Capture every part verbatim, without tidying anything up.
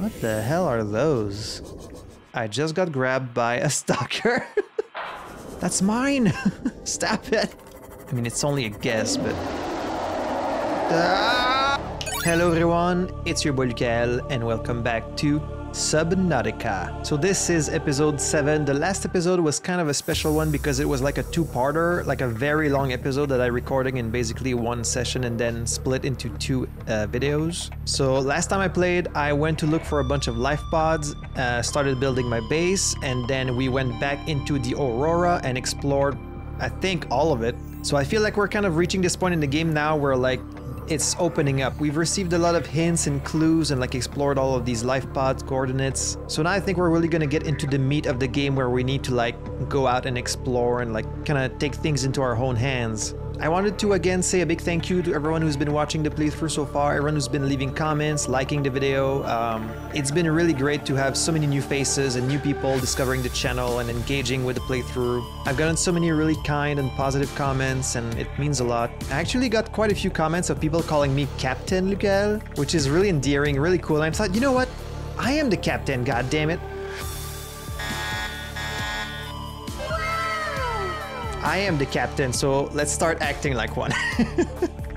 What the hell are those? I just got grabbed by a stalker. That's mine! Stop it! I mean, it's only a guess, but... Ah! Hello everyone, it's your boy Lukael, and welcome back to Subnautica. So this is episode seven. The last episode was kind of a special one because it was like a two-parter, like a very long episode that I recorded in basically one session and then split into two uh, videos. So last time I played, I went to look for a bunch of life pods, uh, started building my base, and then we went back into the Aurora and explored, I think, all of it. So I feel like we're kind of reaching this point in the game now where, like, it's opening up. We've received a lot of hints and clues and, like, explored all of these life pods, coordinates. So now I think we're really gonna get into the meat of the game where we need to, like, go out and explore and, like, kind of take things into our own hands. I wanted to again say a big thank you to everyone who's been watching the playthrough so far, everyone who's been leaving comments, liking the video. Um, it's been really great to have so many new faces and new people discovering the channel and engaging with the playthrough. I've gotten so many really kind and positive comments, and it means a lot. I actually got quite a few comments of people calling me Captain Lukael, which is really endearing, really cool. I thought, you know what? I am the captain, goddammit. I am the captain, so let's start acting like one.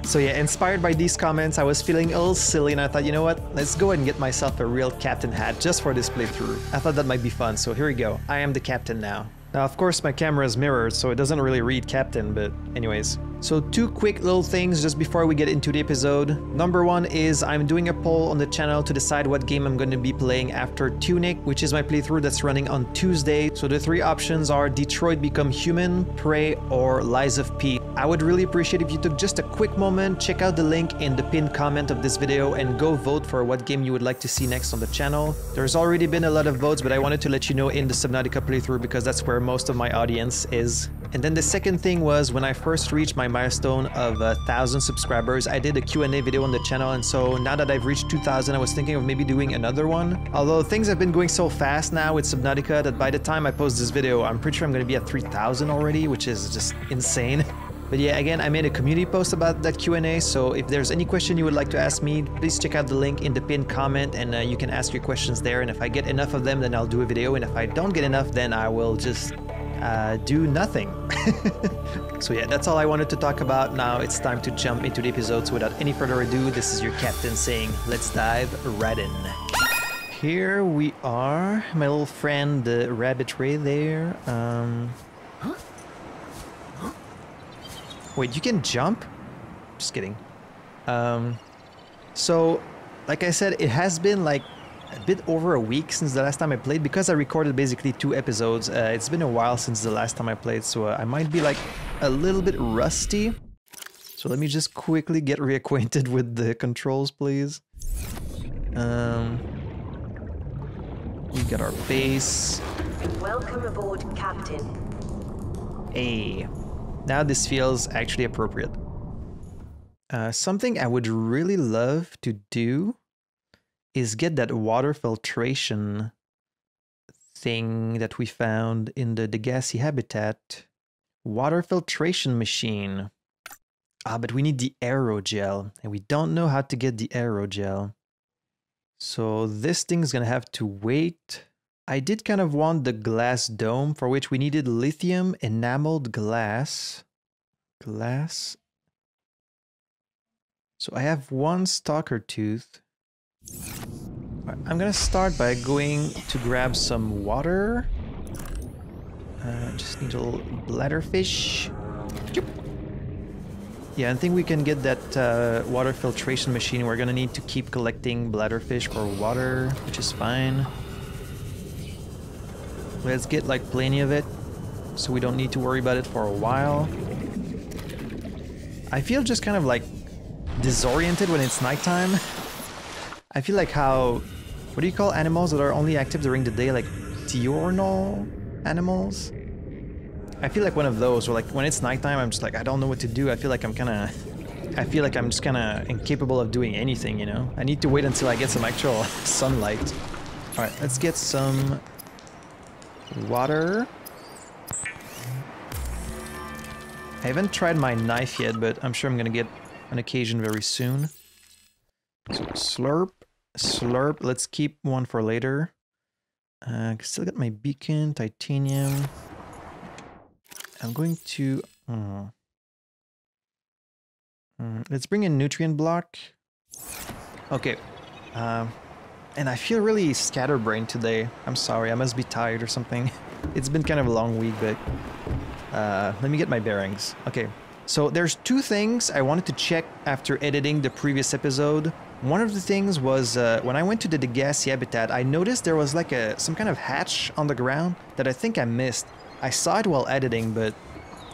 So yeah, inspired by these comments, I was feeling a little silly and I thought, you know what, let's go ahead and get myself a real captain hat just for this playthrough. I thought that might be fun, so here we go. I am the captain now. Now, of course, my camera is mirrored, so it doesn't really read captain, but anyways. So two quick little things just before we get into the episode. Number one is I'm doing a poll on the channel to decide what game I'm going to be playing after Tunic, which is my playthrough that's running on Tuesday. So the three options are Detroit Become Human, Prey, or Lies of P. I would really appreciate if you took just a quick moment, check out the link in the pinned comment of this video, and go vote for what game you would like to see next on the channel. There's already been a lot of votes, but I wanted to let you know in the Subnautica playthrough because that's where most of my audience is. And then the second thing was when I first reached my milestone of a thousand subscribers, I did a Q and A video on the channel, and so now that I've reached two thousand, I was thinking of maybe doing another one. Although things have been going so fast now with Subnautica that by the time I post this video, I'm pretty sure I'm going to be at three thousand already, which is just insane. But yeah, again, I made a community post about that Q and A, so if there's any question you would like to ask me, please check out the link in the pinned comment, and uh, you can ask your questions there, and if I get enough of them, then I'll do a video, and if I don't get enough, then I will just... Uh, do nothing. So yeah, that's all I wanted to talk about. Now it's time to jump into the episode. So without any further ado, this is your captain saying, let's dive right in. Here we are, my little friend, the Rabbit Ray there. Um... Wait, you can jump? Just kidding. Um, so, like I said, it has been like a bit over a week since the last time I played because I recorded basically two episodes. Uh, it's been a while since the last time I played, so uh, I might be like a little bit rusty. So let me just quickly get reacquainted with the controls, please. Um, we got our base. Welcome aboard, Captain. Hey, now this feels actually appropriate. Uh, something I would really love to do is get that water filtration thing that we found in the Degasi habitat. Water filtration machine. Ah, but we need the aerogel, and we don't know how to get the aerogel. So this thing's gonna have to wait. I did kind of want the glass dome, for which we needed lithium enameled glass. Glass. So I have one stalker tooth. I'm gonna start by going to grab some water. Uh, just need a little bladder fish. Yeah, I think we can get that uh, water filtration machine. We're gonna need to keep collecting bladder fish or water, which is fine. Let's get like plenty of it, so we don't need to worry about it for a while. I feel just kind of like disoriented when it's nighttime. I feel like how, what do you call animals that are only active during the day, like diurnal animals? I feel like one of those, where like when it's nighttime, I'm just like, I don't know what to do. I feel like I'm kind of, I feel like I'm just kind of incapable of doing anything, you know? I need to wait until I get some actual sunlight. All right, let's get some water. I haven't tried my knife yet, but I'm sure I'm gonna get an occasion very soon. So slurp. slurp. Let's keep one for later. Uh, still got my beacon, titanium. I'm going to... Uh, um, let's bring in nutrient block. Okay. Um, and I feel really scatterbrained today. I'm sorry, I must be tired or something. It's been kind of a long week, but... Uh, let me get my bearings. Okay. So there's two things I wanted to check after editing the previous episode. One of the things was uh, when I went to the Degasi habitat, I noticed there was like a some kind of hatch on the ground that I think I missed. I saw it while editing, but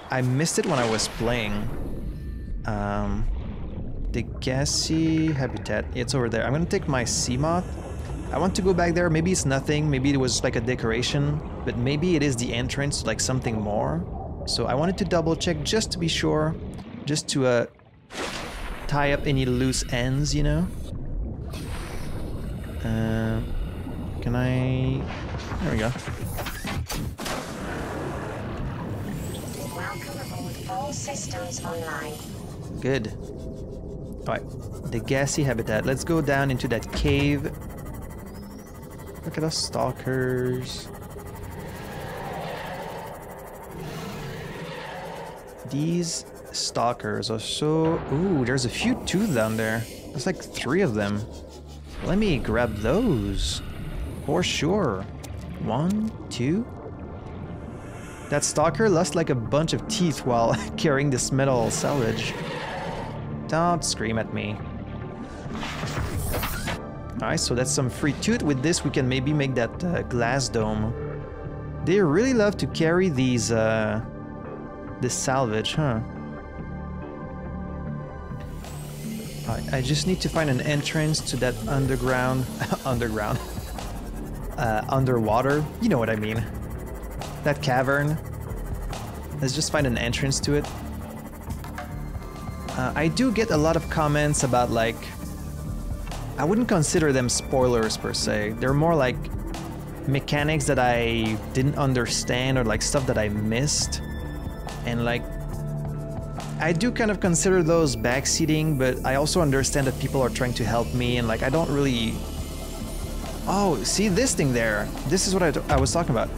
I missed it when I was playing. Um, Degasi habitat, it's over there. I'm gonna take my Seamoth. I want to go back there. Maybe it's nothing. Maybe it was like a decoration, but maybe it is the entrance to like something more. So I wanted to double check just to be sure, just to uh, tie up any loose ends, you know? Uh, can I... There we go. Welcome aboard, all systems online. Good. Alright, the gassy habitat. Let's go down into that cave. Look at us stalkers. These stalkers are so... Ooh, there's a few tooth down there. There's like three of them. Let me grab those. For sure. One, two... That stalker lost like a bunch of teeth while carrying this metal salvage. Don't scream at me. Alright, so that's some free tooth. With this we can maybe make that uh, glass dome. They really love to carry these... Uh, This salvage, huh? Right, I just need to find an entrance to that underground... underground. Uh, underwater. You know what I mean. That cavern. Let's just find an entrance to it. Uh, I do get a lot of comments about, like... I wouldn't consider them spoilers, per se. They're more like mechanics that I didn't understand or like stuff that I missed. And like, I do kind of consider those backseating, but I also understand that people are trying to help me, and like, I don't really... Oh, see this thing there? This is what I, I was talking about.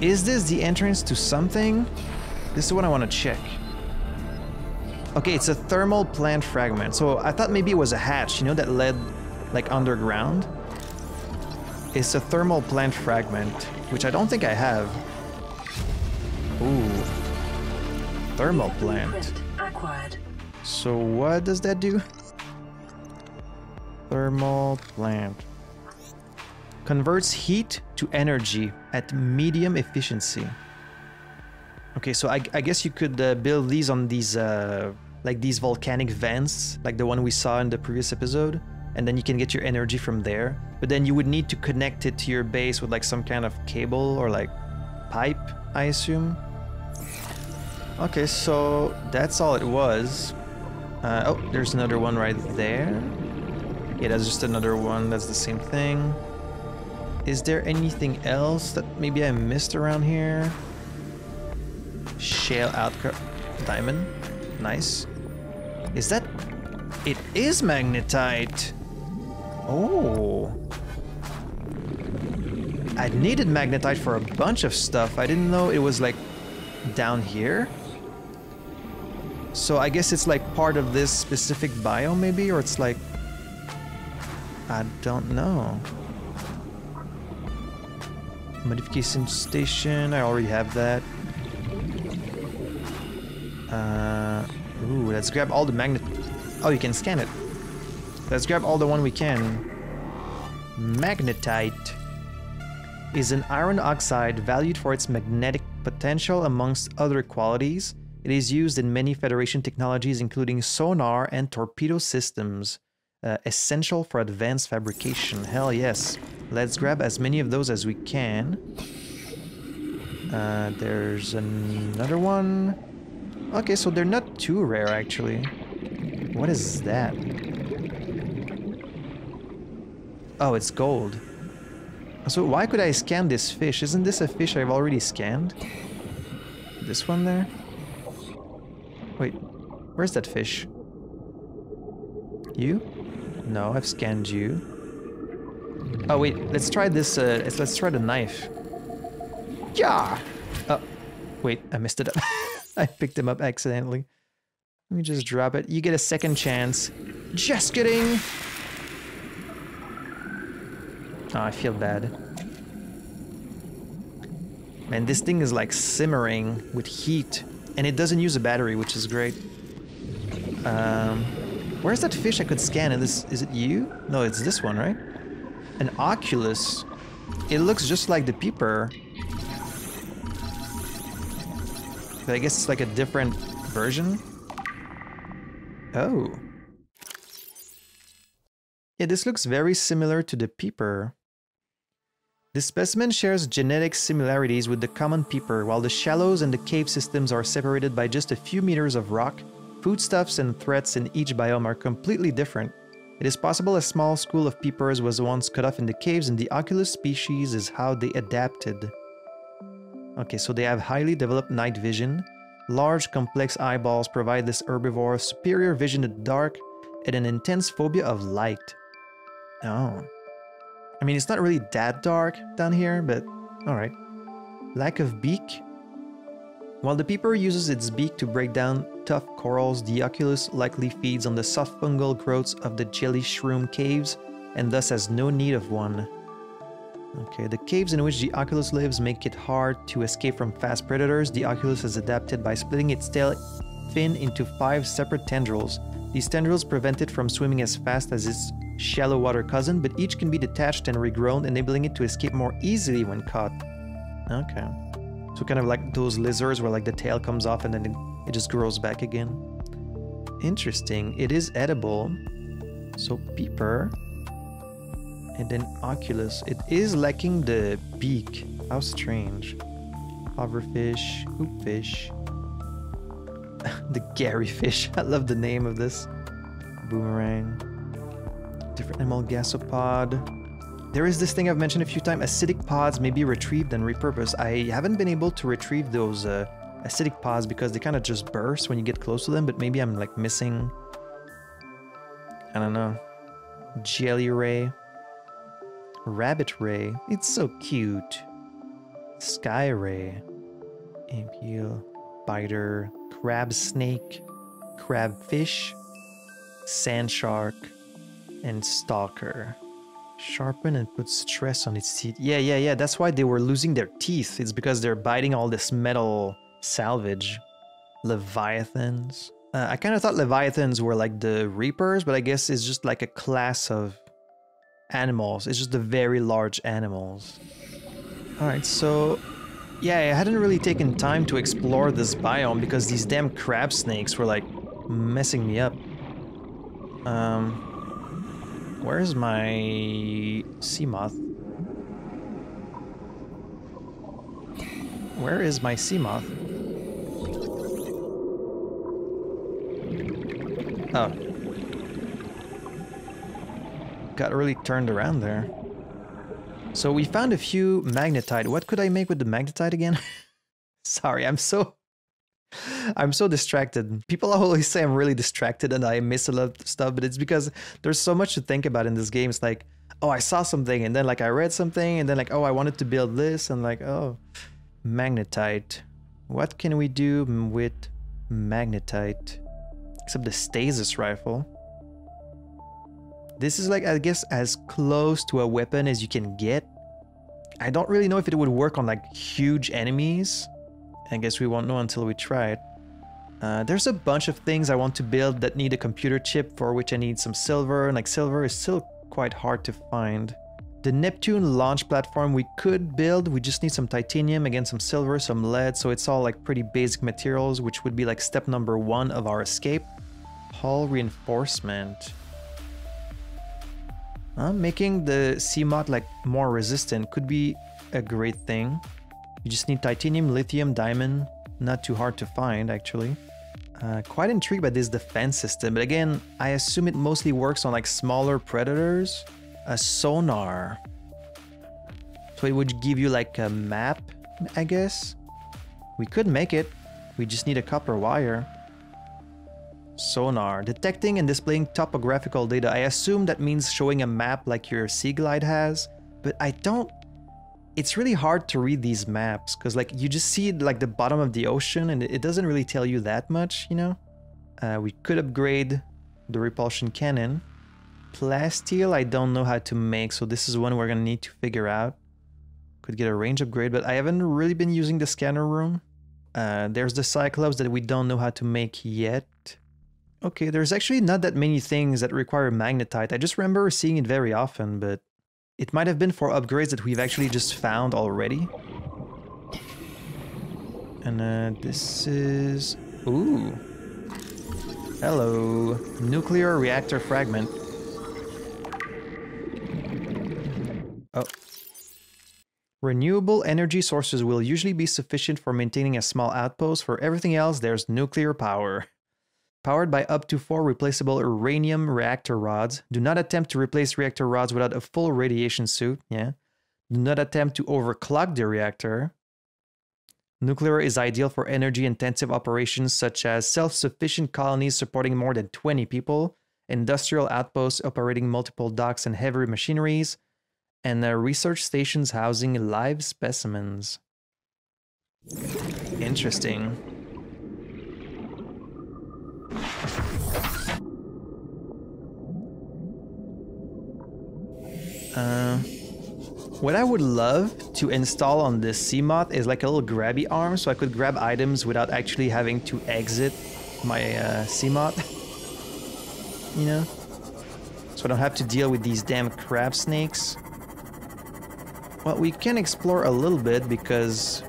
Is this the entrance to something? This is what I want to check. Okay, it's a thermal plant fragment. So I thought maybe it was a hatch, you know, that led like underground. It's a thermal plant fragment, which I don't think I have. Ooh, thermal plant. So what does that do? Thermal plant. Converts heat to energy at medium efficiency. Okay, so I, I guess you could uh, build these on these, uh, like these volcanic vents, like the one we saw in the previous episode. And then you can get your energy from there. But then you would need to connect it to your base with like some kind of cable or like pipe, I assume. Okay, so that's all it was. Uh, oh, there's another one right there. Yeah, that's just another one. That's the same thing. Is there anything else that maybe I missed around here? Shale outcrop. Diamond. Nice. Is that... It is magnetite! Oh! I needed magnetite for a bunch of stuff. I didn't know it was like down here. So I guess it's like part of this specific biome maybe, or it's like... I don't know. Modification station, I already have that. Uh, ooh, let's grab all the magnet... Oh, you can scan it. Let's grab all the one we can. Magnetite is an iron oxide valued for its magnetic potential amongst other qualities. It is used in many Federation technologies including sonar and torpedo systems, uh, essential for advanced fabrication. Hell yes. Let's grab as many of those as we can. Uh, there's another one. Okay, so they're not too rare actually. What is that? Oh, it's gold. So why could I scan this fish? Isn't this a fish I've already scanned? This one there? Wait, where's that fish? You? No, I've scanned you. Oh wait, let's try this, uh, let's, let's try the knife. Yeah! Oh, wait, I messed it up. I picked him up accidentally. Let me just drop it. You get a second chance. Just kidding! Oh, I feel bad. Man, this thing is like simmering with heat. And it doesn't use a battery, which is great. Um, where's that fish I could scan? And this, is it you? No, it's this one, right? An Oculus. It looks just like the Peeper. But I guess it's like a different version. Oh. Yeah, this looks very similar to the Peeper. The specimen shares genetic similarities with the common Peeper, while the shallows and the cave systems are separated by just a few meters of rock. Foodstuffs and threats in each biome are completely different. It is possible a small school of Peepers was once cut off in the caves, and the Oculus species is how they adapted. Okay, so they have highly developed night vision. Large, complex eyeballs provide this herbivore superior vision in the dark and an intense phobia of light. Oh. I mean, it's not really that dark down here, but alright. Lack of beak. While the Peeper uses its beak to break down tough corals, the Oculus likely feeds on the soft fungal growths of the jelly shroom caves and thus has no need of one. Okay, the caves in which the Oculus lives make it hard to escape from fast predators. The Oculus has adapted by splitting its tail fin into five separate tendrils. These tendrils prevent it from swimming as fast as its shallow water cousin, but each can be detached and regrown, enabling it to escape more easily when caught. Okay. So kind of like those lizards where like the tail comes off and then it, it just grows back again. Interesting. It is edible. So Peeper. And then Oculus. It is lacking the beak. How strange. Hoverfish. Hoopfish. The Gary fish. I love the name of this. Boomerang. Different animal. Gasopod. There is this thing I've mentioned a few times, acidic pods may be retrieved and repurposed. I haven't been able to retrieve those uh, acidic pods because they kind of just burst when you get close to them, but maybe I'm like missing... I don't know. Jelly Ray. Rabbit Ray. It's so cute. Sky Ray. Ampul. Biter. Crab Snake. Crab Fish. Sand Shark. And Stalker. Sharpen and put stress on its teeth. Yeah, yeah, yeah, that's why they were losing their teeth. It's because they're biting all this metal salvage. Leviathans. Uh, I kind of thought Leviathans were like the Reapers, but I guess it's just like a class of animals. It's just the very large animals. Alright, so... yeah, I hadn't really taken time to explore this biome because these damn crab snakes were like messing me up. Um... Where's my Seamoth? Where is my Seamoth? Oh. Got really turned around there. So we found a few magnetite. What could I make with the magnetite again? Sorry, I'm so... I'm so distracted. People always say I'm really distracted and I miss a lot of stuff, but it's because there's so much to think about in this game. It's like, oh, I saw something, and then like I read something, and then like, oh, I wanted to build this, and like, oh, magnetite. What can we do with magnetite? Except the stasis rifle. This is like, I guess, as close to a weapon as you can get. I don't really know if it would work on like huge enemies. I guess we won't know until we try it. Uh, there's a bunch of things I want to build that need a computer chip, for which I need some silver, and like silver is still quite hard to find. The Neptune launch platform we could build, we just need some titanium, again some silver, some lead, so it's all like pretty basic materials, which would be like step number one of our escape. Hull reinforcement. Uh, making the Seamoth like more resistant could be a great thing. You just need titanium, lithium, diamond. Not too hard to find, actually. Uh, quite intrigued by this defense system, but again, I assume it mostly works on like smaller predators. A sonar. So it would give you like a map, I guess. We could make it. We just need a copper wire. Sonar. Detecting and displaying topographical data. I assume that means showing a map like your Sea Glide has, but I don't... It's really hard to read these maps, because like you just see like the bottom of the ocean and it doesn't really tell you that much, you know? Uh, we could upgrade the repulsion cannon. Plasteel, I don't know how to make, so this is one we're gonna need to figure out. Could get a range upgrade, but I haven't really been using the scanner room. Uh, there's the Cyclops that we don't know how to make yet. Okay, there's actually not that many things that require magnetite. I just remember seeing it very often, but it might have been for upgrades that we've actually just found already. And uh, this is... Ooh! Hello! Nuclear reactor fragment. Oh. Renewable energy sources will usually be sufficient for maintaining a small outpost. For everything else, there's nuclear power. Powered by up to four replaceable uranium reactor rods. Do not attempt to replace reactor rods without a full radiation suit. Yeah. Do not attempt to overclock the reactor. Nuclear is ideal for energy-intensive operations such as self-sufficient colonies supporting more than twenty people, industrial outposts operating multiple docks and heavy machineries, and uh, research stations housing live specimens. Interesting. Uh, what I would love to install on this Seamoth is like a little grabby arm, so I could grab items without actually having to exit my uh, Seamoth. You know? So I don't have to deal with these damn crab snakes. Well, we can explore a little bit because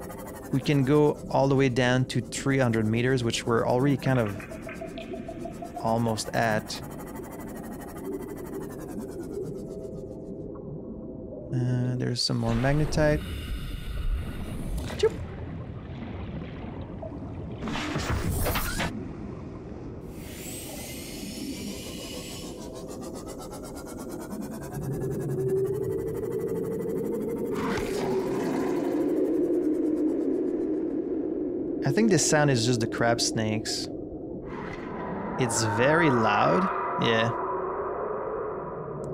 we can go all the way down to three hundred meters, which we're already kind of almost at. Uh, there's some more magnetite. Choop. I think this sound is just the crab snakes. It's very loud. Yeah.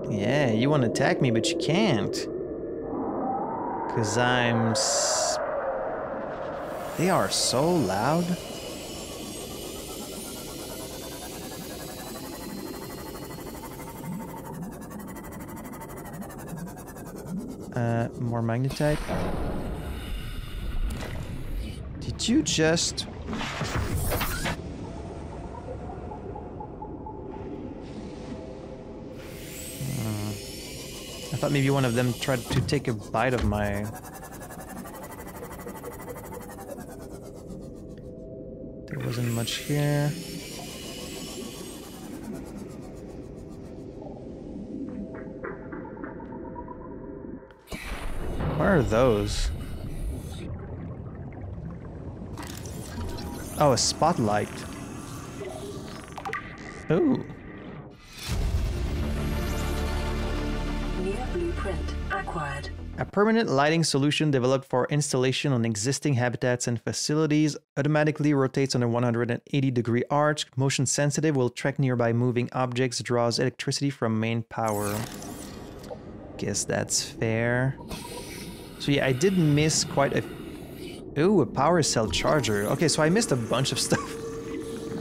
Yeah, you want to attack me, but you can't. Because I'm... S they are so loud. Uh, more magnetite. Did you just... I thought maybe one of them tried to take a bite of my... There wasn't much here. Where are those? Oh, a spotlight. Ooh. Acquired. A permanent lighting solution developed for installation on existing habitats and facilities. Automatically rotates on a one hundred eighty degree arc. Motion sensitive, will track nearby moving objects. Draws electricity from main power. Guess that's fair. So yeah, I did miss quite a... Ooh, a power cell charger. Okay, so I missed a bunch of stuff.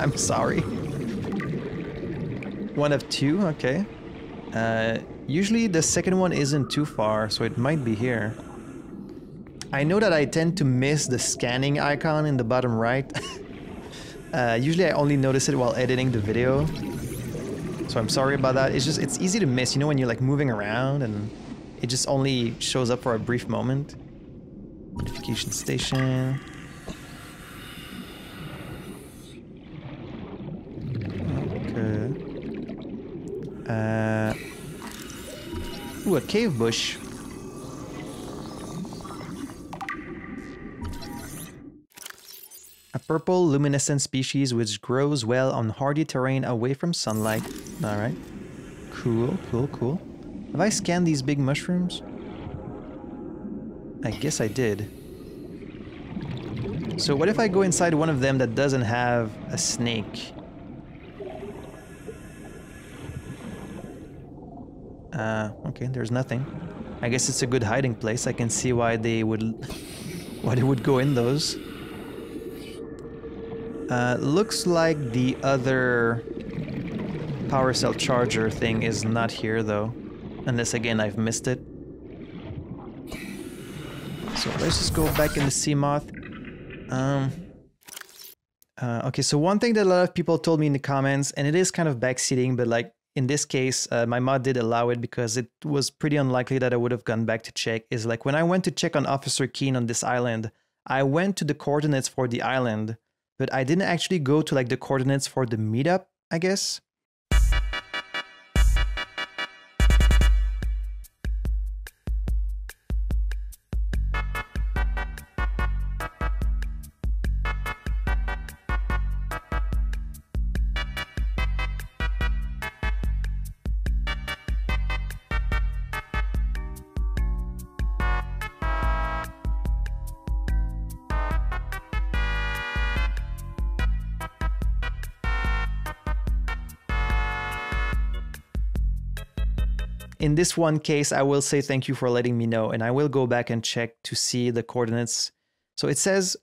I'm sorry. One of two, okay. Uh... Usually the second one isn't too far, so it might be here. I know that I tend to miss the scanning icon in the bottom right. uh, usually I only notice it while editing the video. So I'm sorry about that. It's just, it's easy to miss, you know, when you're like moving around and it just only shows up for a brief moment. Notification station. Okay. Uh... Ooh, a cave bush. A purple luminescent species which grows well on hardy terrain away from sunlight. Alright. Cool, cool, cool. Have I scanned these big mushrooms? I guess I did. So what if I go inside one of them that doesn't have a snake? Uh, okay, there's nothing. I guess it's a good hiding place. I can see why they would why they would go in those. Uh, looks like the other power cell charger thing is not here though. Unless again I've missed it. So let's just go back in the Seamoth. Um, uh, okay, so one thing that a lot of people told me in the comments, and it is kind of backseating, but like in this case, uh, my mod did allow it because it was pretty unlikely that I would have gone back to check, is like when I went to check on Officer Keen on this island, I went to the coordinates for the island, but I didn't actually go to like the coordinates for the meetup, I guess. In this one case, I will say thank you for letting me know, and I will go back and check to see the coordinates. So it says,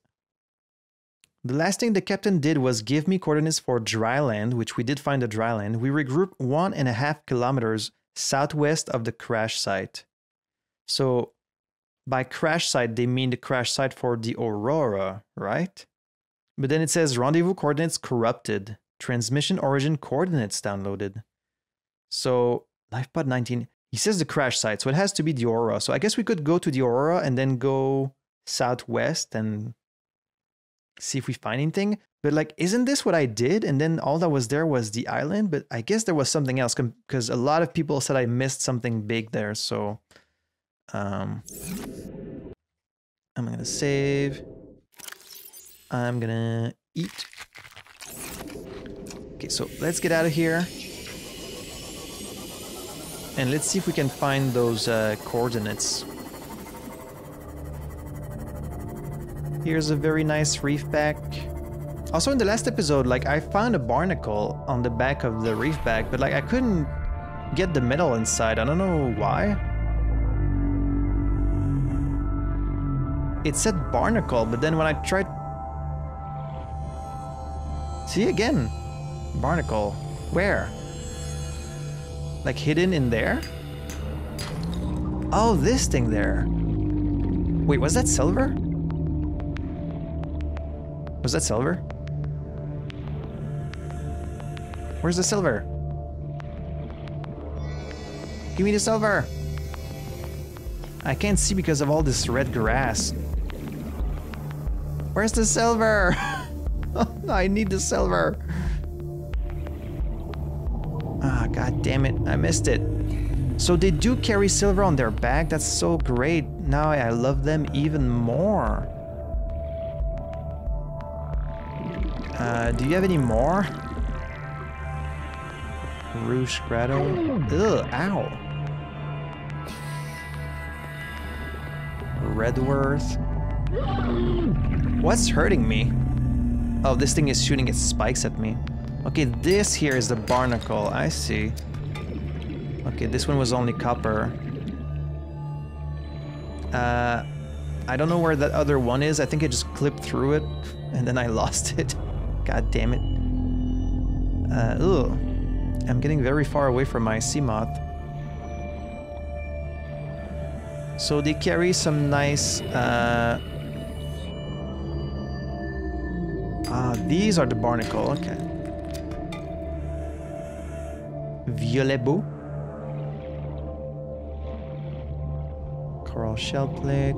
the last thing the captain did was give me coordinates for dry land, which we did find a dry land. We regrouped one and a half kilometers southwest of the crash site. So by crash site, they mean the crash site for the Aurora, right? But then it says rendezvous coordinates corrupted, transmission origin coordinates downloaded. So LifePod nineteen. He says the crash site, so it has to be the Aurora. So I guess we could go to the Aurora and then go southwest and see if we find anything. But like, isn't this what I did? And then all that was there was the island, but I guess there was something else because a lot of people said I missed something big there. So um, I'm going to save. I'm going to eat. Okay, so let's get out of here. And let's see if we can find those uh, coordinates. Here's a very nice reefback. Also in the last episode, like I found a barnacle on the back of the reefback, but like I couldn't get the metal inside. I don't know why. It said barnacle, but then when I tried... See again, barnacle, where? Like hidden in there? Oh, this thing there. Wait, was that silver? Was that silver? Where's the silver? Give me the silver! I can't see because of all this red grass. Where's the silver? I need the silver. Ah, god damn it, I missed it. So they do carry silver on their back, that's so great. Now I love them even more. Uh, do you have any more? Rouge Grotto. Ugh, ow. Redworth. What's hurting me? Oh, this thing is shooting its spikes at me. Okay, this here is the barnacle, I see. Okay, this one was only copper. Uh, I don't know where that other one is. I think I just clipped through it and then I lost it. God damn it. Uh, ooh, I'm getting very far away from my Seamoth. So they carry some nice... Uh, ah, these are the barnacle, okay. Violet Beau. Coral shell plate.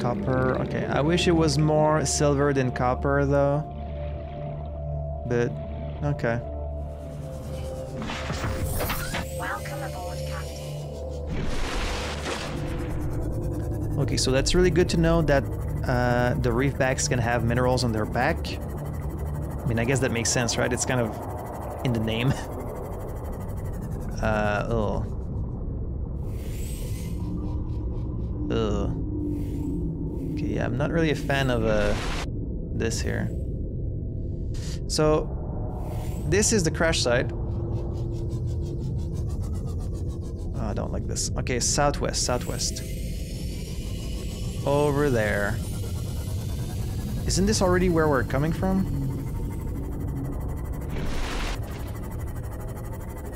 Copper. Okay, I wish it was more silver than copper though. But, okay. Welcome aboard, Captain. Okay, so that's really good to know that Uh, the reefbacks can have minerals on their back. I mean, I guess that makes sense, right? It's kind of in the name. uh, ugh. Ugh. Okay, yeah, I'm not really a fan of uh, this here. So, This is the crash site. Oh, I don't like this. Okay, southwest, southwest. Over there. Isn't this already where we're coming from?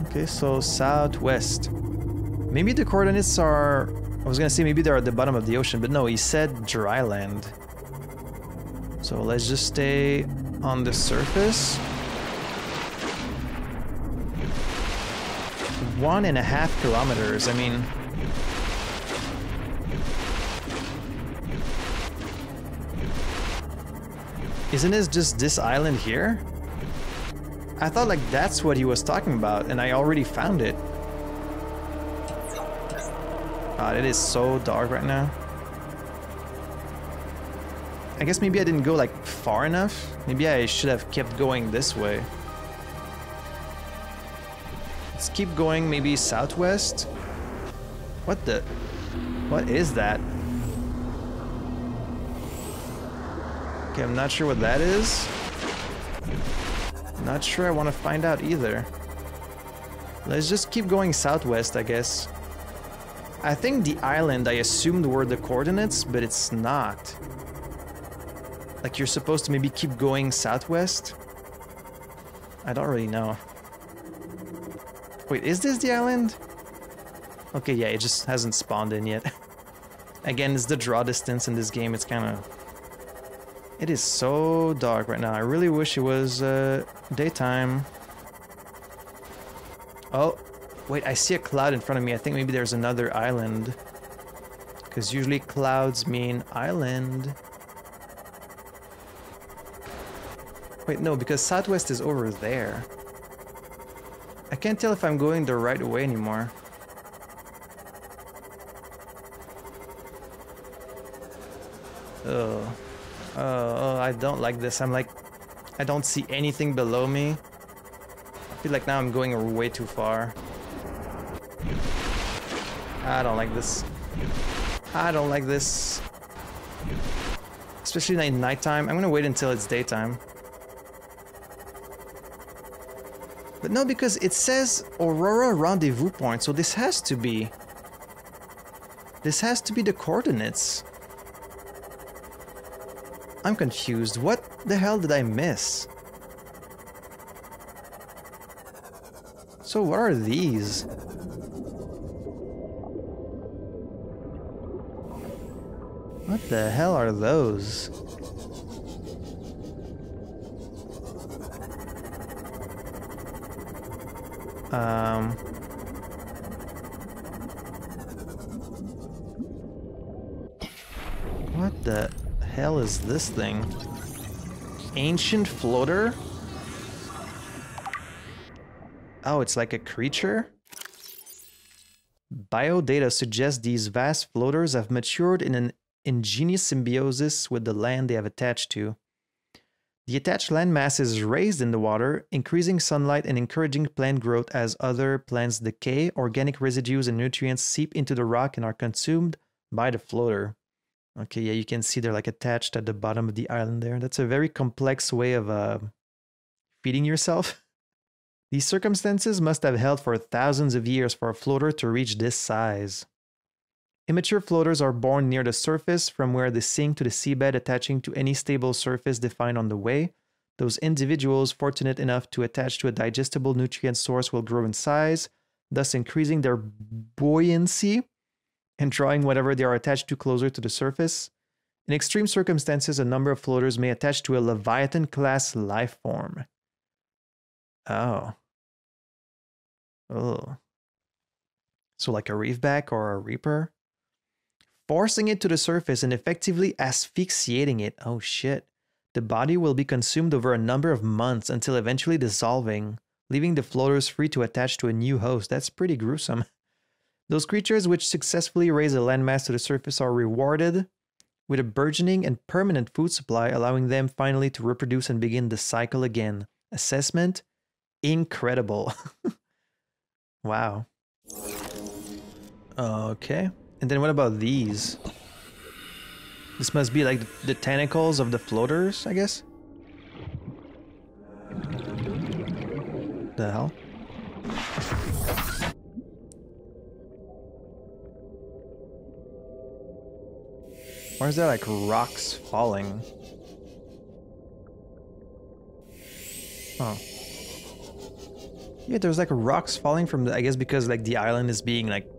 Okay, so southwest. Maybe the coordinates are... I was gonna say maybe they're at the bottom of the ocean, but no, he said dry land. So let's just stay on the surface. One and a half kilometers, I mean... Isn't it just this island here? I thought like that's what he was talking about, and I already found it. God, it is so dark right now. I guess maybe I didn't go like far enough. Maybe I should have kept going this way. Let's keep going, maybe southwest. What the? What is that? Okay, I'm not sure what that is. Not sure I want to find out either. Let's just keep going southwest, I guess. I think the island I assumed were the coordinates, but it's not. Like you're supposed to maybe keep going southwest? I don't really know. Wait, is this the island? Okay, yeah, it just hasn't spawned in yet. Again, it's the draw distance in this game, it's kind of... It is so dark right now, I really wish it was uh, daytime. Oh. Wait, I see a cloud in front of me. I think maybe there's another island. Because usually clouds mean island. Wait, no, because southwest is over there. I can't tell if I'm going the right way anymore. Oh. Oh, oh, I don't like this. I'm like... I don't see anything below me. I feel like now I'm going way too far. I don't like this. I don't like this. Especially at nighttime. I'm gonna wait until it's daytime. But no, because it says Aurora Rendezvous Point, so this has to be... This has to be the coordinates. I'm confused. What the hell did I miss? So what are these? What the hell are those? Um... What the hell is this thing? Ancient floater? Oh, it's like a creature? Biodata suggests these vast floaters have matured in an ingenious symbiosis with the land they have attached to. The attached landmass is raised in the water, increasing sunlight and encouraging plant growth as other plants decay. Organic residues and nutrients seep into the rock and are consumed by the floater. Okay, yeah, you can see they're like attached at the bottom of the island there. That's a very complex way of uh, feeding yourself. These circumstances must have held for thousands of years for a floater to reach this size. Immature floaters are born near the surface, from where they sink to the seabed, attaching to any stable surface defined on the way. Those individuals fortunate enough to attach to a digestible nutrient source will grow in size, thus increasing their buoyancy and drawing whatever they are attached to closer to the surface. In extreme circumstances, a number of floaters may attach to a Leviathan-class life form. Oh. Oh. So like a Reefback or a Reaper? Forcing it to the surface and effectively asphyxiating it. Oh shit. The body will be consumed over a number of months until eventually dissolving, leaving the floaters free to attach to a new host. That's pretty gruesome. Those creatures which successfully raise a landmass to the surface are rewarded with a burgeoning and permanent food supply, allowing them finally to reproduce and begin the cycle again. Assessment? Incredible. Wow. Okay. And then what about these? This must be like the tentacles of the floaters, I guess? the hell? Why is there like rocks falling? Oh. Yeah, there's like rocks falling from the, I guess because like the island is being like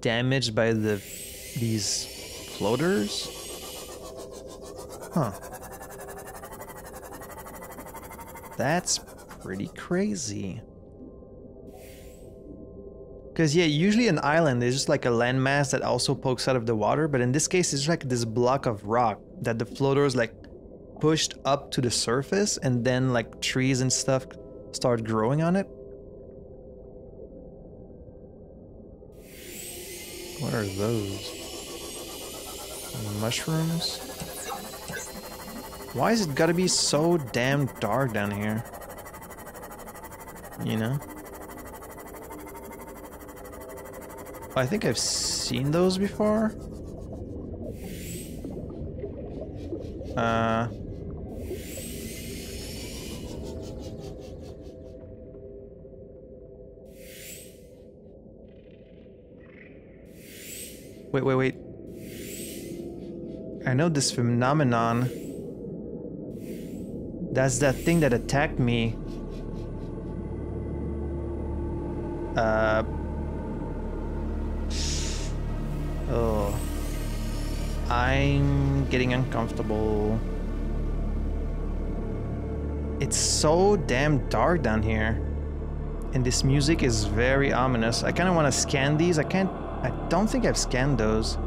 damaged by the these floaters? Huh. That's pretty crazy. Because yeah, usually an island is just like a landmass that also pokes out of the water, but in this case it's like this block of rock that the floaters like pushed up to the surface, and then like trees and stuff start growing on it. What are those? Mushrooms? Why is it gotta be so damn dark down here? You know? I think I've seen those before. Uh... Wait, wait, wait. I know this phenomenon. That's that thing that attacked me. Uh. Oh. I'm getting uncomfortable. It's so damn dark down here. And this music is very ominous. I kind of want to scan these. I can't. I don't think I've scanned those.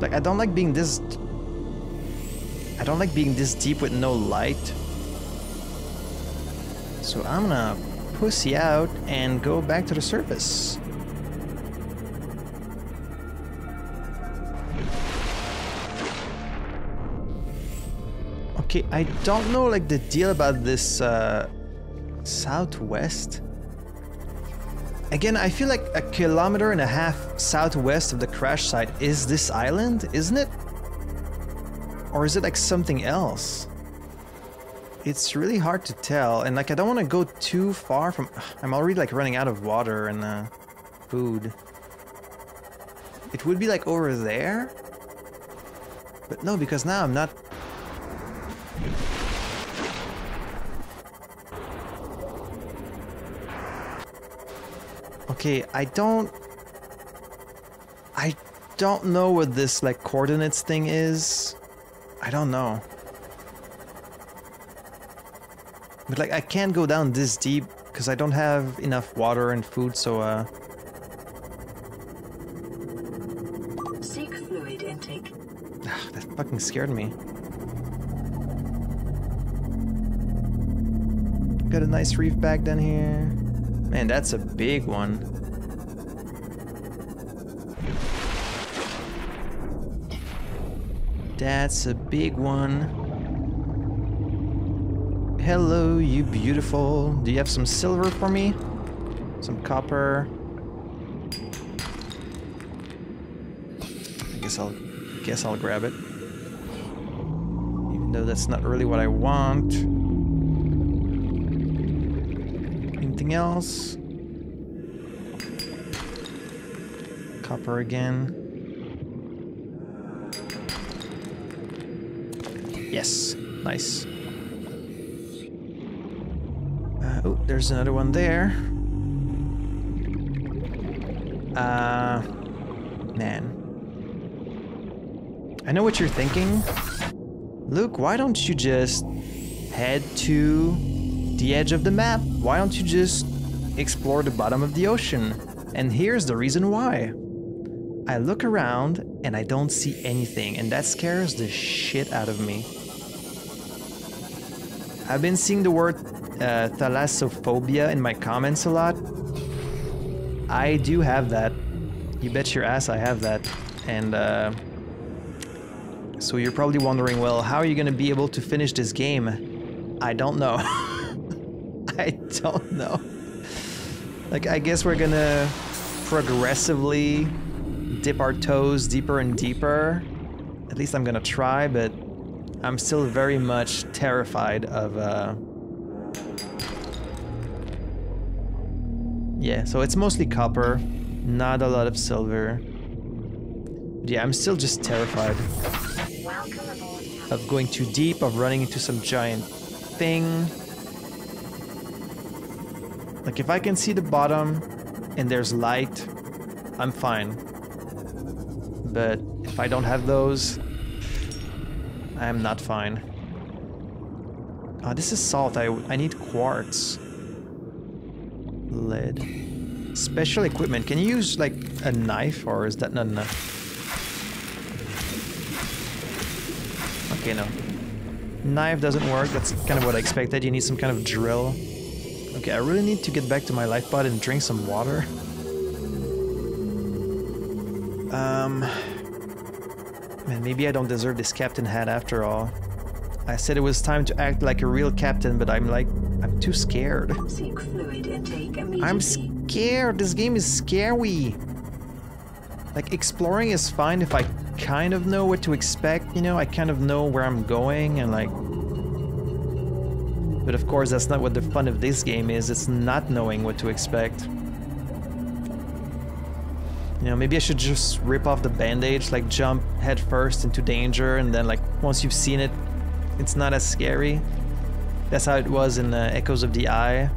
Like, I don't like being this... I don't like being this deep with no light. So I'm gonna pussy out and go back to the surface. Okay, I don't know, like, the deal about this, uh... southwest? Again, I feel like a kilometer and a half southwest of the crash site is this island, isn't it? Or is it like something else? It's really hard to tell, and like I don't want to go too far from... I'm already like running out of water and uh, food. It would be like over there? But no, because now I'm not... Okay, I don't... I don't know what this, like, coordinates thing is. I don't know. But, like, I can't go down this deep because I don't have enough water and food, so, uh... Seek fluid intake. That fucking scared me. Got a nice reef bag down here. Man, that's a big one. That's a big one. Hello, you beautiful. Do you have some silver for me? Some copper? I guess I'll guess I'll grab it. Even though that's not really what I want. Else. Copper again. Yes, nice. Uh, oh, there's another one there. Uh, man. I know what you're thinking. Luke, why don't you just head to the edge of the map? Why don't you just explore the bottom of the ocean? And here's the reason why. I look around and I don't see anything, and that scares the shit out of me. I've been seeing the word uh, thalassophobia in my comments a lot. I do have that. You bet your ass I have that. And uh, so you're probably wondering, well, how are you gonna be able to finish this game? I don't know. I don't know. Like, I guess we're gonna progressively dip our toes deeper and deeper. At least I'm gonna try, but I'm still very much terrified of uh, Yeah, so it's mostly copper, not a lot of silver. But yeah, I'm still just terrified of going too deep, of running into some giant thing. Like, if I can see the bottom and there's light, I'm fine. But if I don't have those, I am not fine. Ah, oh, this is salt. I, I need quartz. Lead. Special equipment. Can you use, like, a knife, or is that not enough? Okay, no. Knife doesn't work. That's kind of what I expected. You need some kind of drill. Okay, I really need to get back to my life pod and drink some water. Um, man, maybe I don't deserve this captain hat after all. I said it was time to act like a real captain, but I'm like, I'm too scared. I'm scared. This game is scary. Like, exploring is fine if I kind of know what to expect, you know? I kind of know where I'm going and like... But of course, that's not what the fun of this game is. It's not knowing what to expect. You know, maybe I should just rip off the bandage, like jump head first into danger, and then like once you've seen it, it's not as scary. That's how it was in uh, Echoes of the Eye.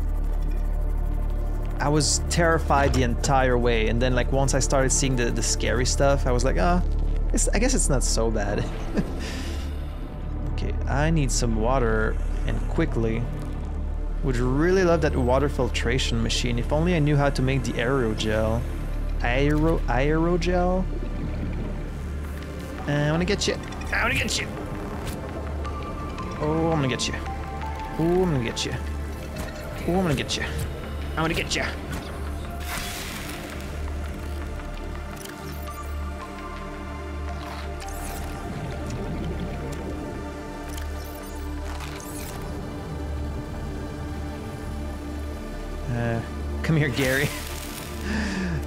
I was terrified the entire way, and then like once I started seeing the, the scary stuff, I was like, ah, it's, I guess it's not so bad. Okay, I need some water. And quickly. Would really love that water filtration machine. If only I knew how to make the aerogel. Aero aerogel? Uh, I wanna get you. I wanna get you. Oh, I'm gonna get you. Oh, I'm gonna get you. Oh, I'm gonna get you. I wanna get you. Uh, come here, Gary.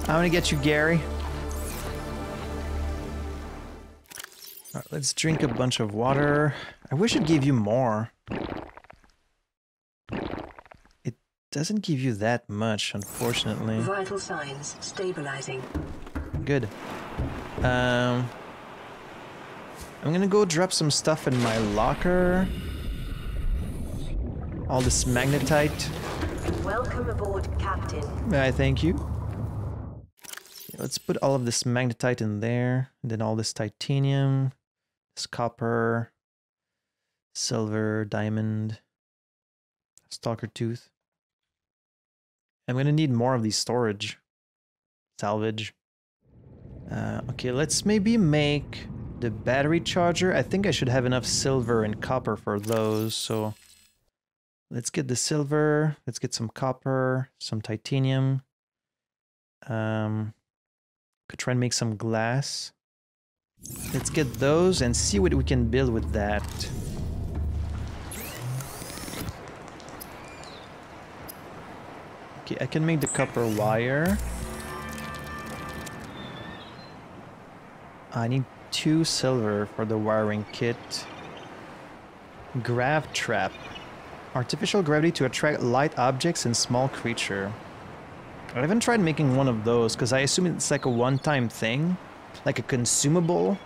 I'm gonna get you, Gary. All right, let's drink a bunch of water. I wish it gave you more. It doesn't give you that much, unfortunately. Vital signs stabilizing. Good. Um, I'm gonna go drop some stuff in my locker. All this magnetite. Welcome aboard, Captain. Aye, thank you. Let's put all of this magnetite in there, and then all this titanium, this copper, silver, diamond, stalker tooth. I'm gonna need more of these storage. Salvage. Uh, okay, let's maybe make the battery charger. I think I should have enough silver and copper for those, so... Let's get the silver, let's get some copper, some titanium. Um, could try and make some glass. Let's get those and see what we can build with that. Okay, I can make the copper wire. I need two silver for the wiring kit. Grav trap. Artificial gravity to attract light objects and small creature. I haven't tried making one of those because I assume it's like a one-time thing, like a consumable.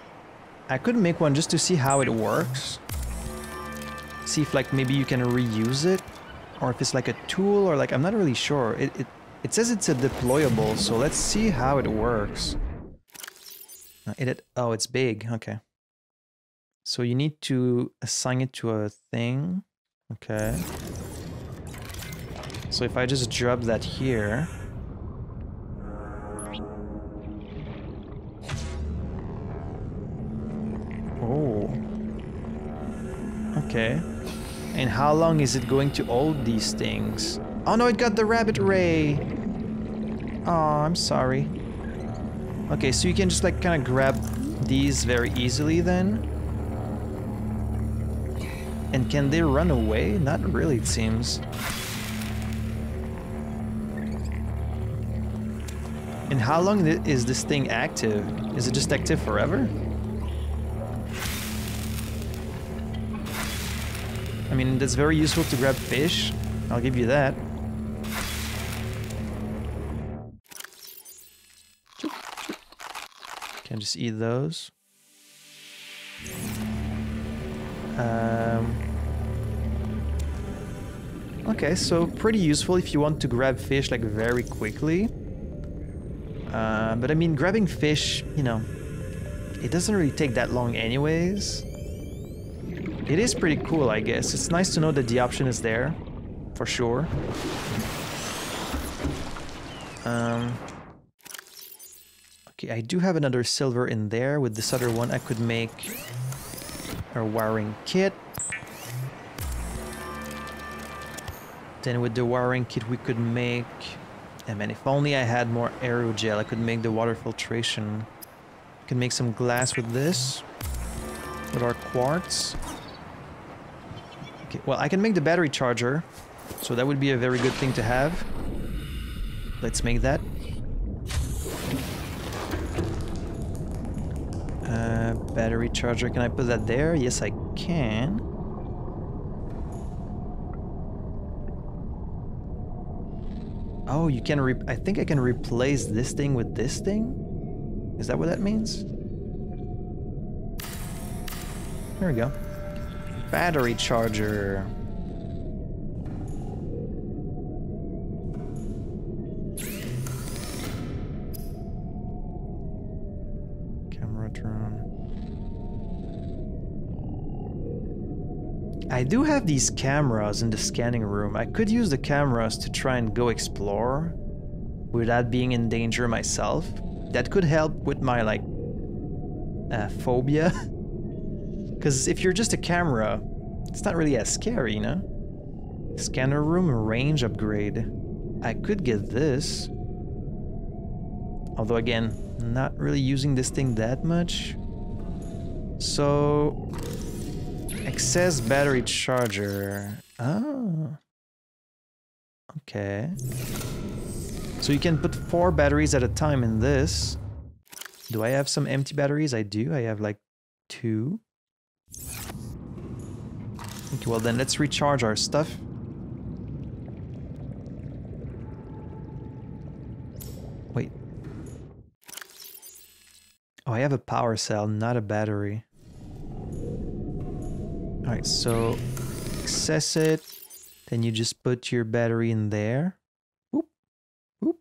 I could make one just to see how it works. See if like maybe you can reuse it, or if it's like a tool, or like I'm not really sure. It it, it says it's a deployable, so let's see how it works. It, it oh, it's big. Okay. So you need to assign it to a thing. Okay. So if I just drop that here... Oh. Okay. And how long is it going to hold these things? Oh no, it got the Rabbit Ray! Oh, I'm sorry. Okay, so you can just like kind of grab these very easily then? And can they run away? Not really, it seems. And how long is this thing active? Is it just active forever? I mean, that's very useful to grab fish. I'll give you that. Can just eat those. Um, okay, so pretty useful if you want to grab fish like very quickly. Uh, but I mean, grabbing fish, you know, it doesn't really take that long anyways. It is pretty cool, I guess. It's nice to know that the option is there, for sure. Um, okay, I do have another silver in there. With this other one, I could make our wiring kit. Then with the wiring kit, we could make... And man, if only I had more aerogel, I could make the water filtration. I could make some glass with this, with our quartz. Okay, well, I can make the battery charger, so that would be a very good thing to have. Let's make that. Uh, battery charger, can I put that there? Yes, I can. Oh, you can re- I think I can replace this thing with this thing? Is that what that means? There we go. Battery charger. I do have these cameras in the scanning room. I could use the cameras to try and go explore without being in danger myself. That could help with my, like, uh, phobia. Because if you're just a camera, it's not really as scary, you know? Scanner room range upgrade. I could get this. Although, again, not really using this thing that much. So... Excess battery charger. Oh. Okay. So you can put four batteries at a time in this. Do I have some empty batteries? I do. I have like two. Okay, well then let's recharge our stuff. Wait. Oh, I have a power cell, not a battery. Alright, so access it, then you just put your battery in there. Whoop, whoop.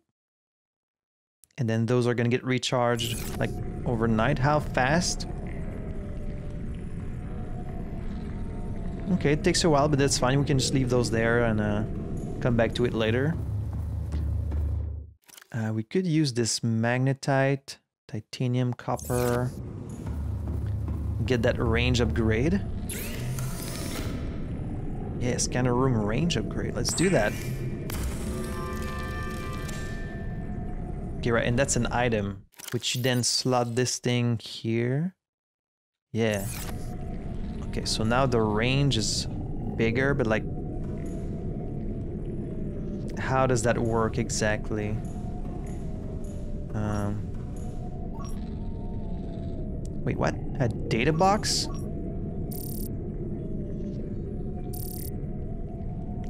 And then those are gonna get recharged like overnight. How fast? Okay, it takes a while, but that's fine. We can just leave those there and uh, come back to it later. Uh, we could use this magnetite, titanium, copper, get that range upgrade. Yeah, scanner room range upgrade. Let's do that. Okay, right, and that's an item, which you then slot this thing here. Yeah. Okay, so now the range is bigger, but like... How does that work exactly? Um... Wait, what? A data box?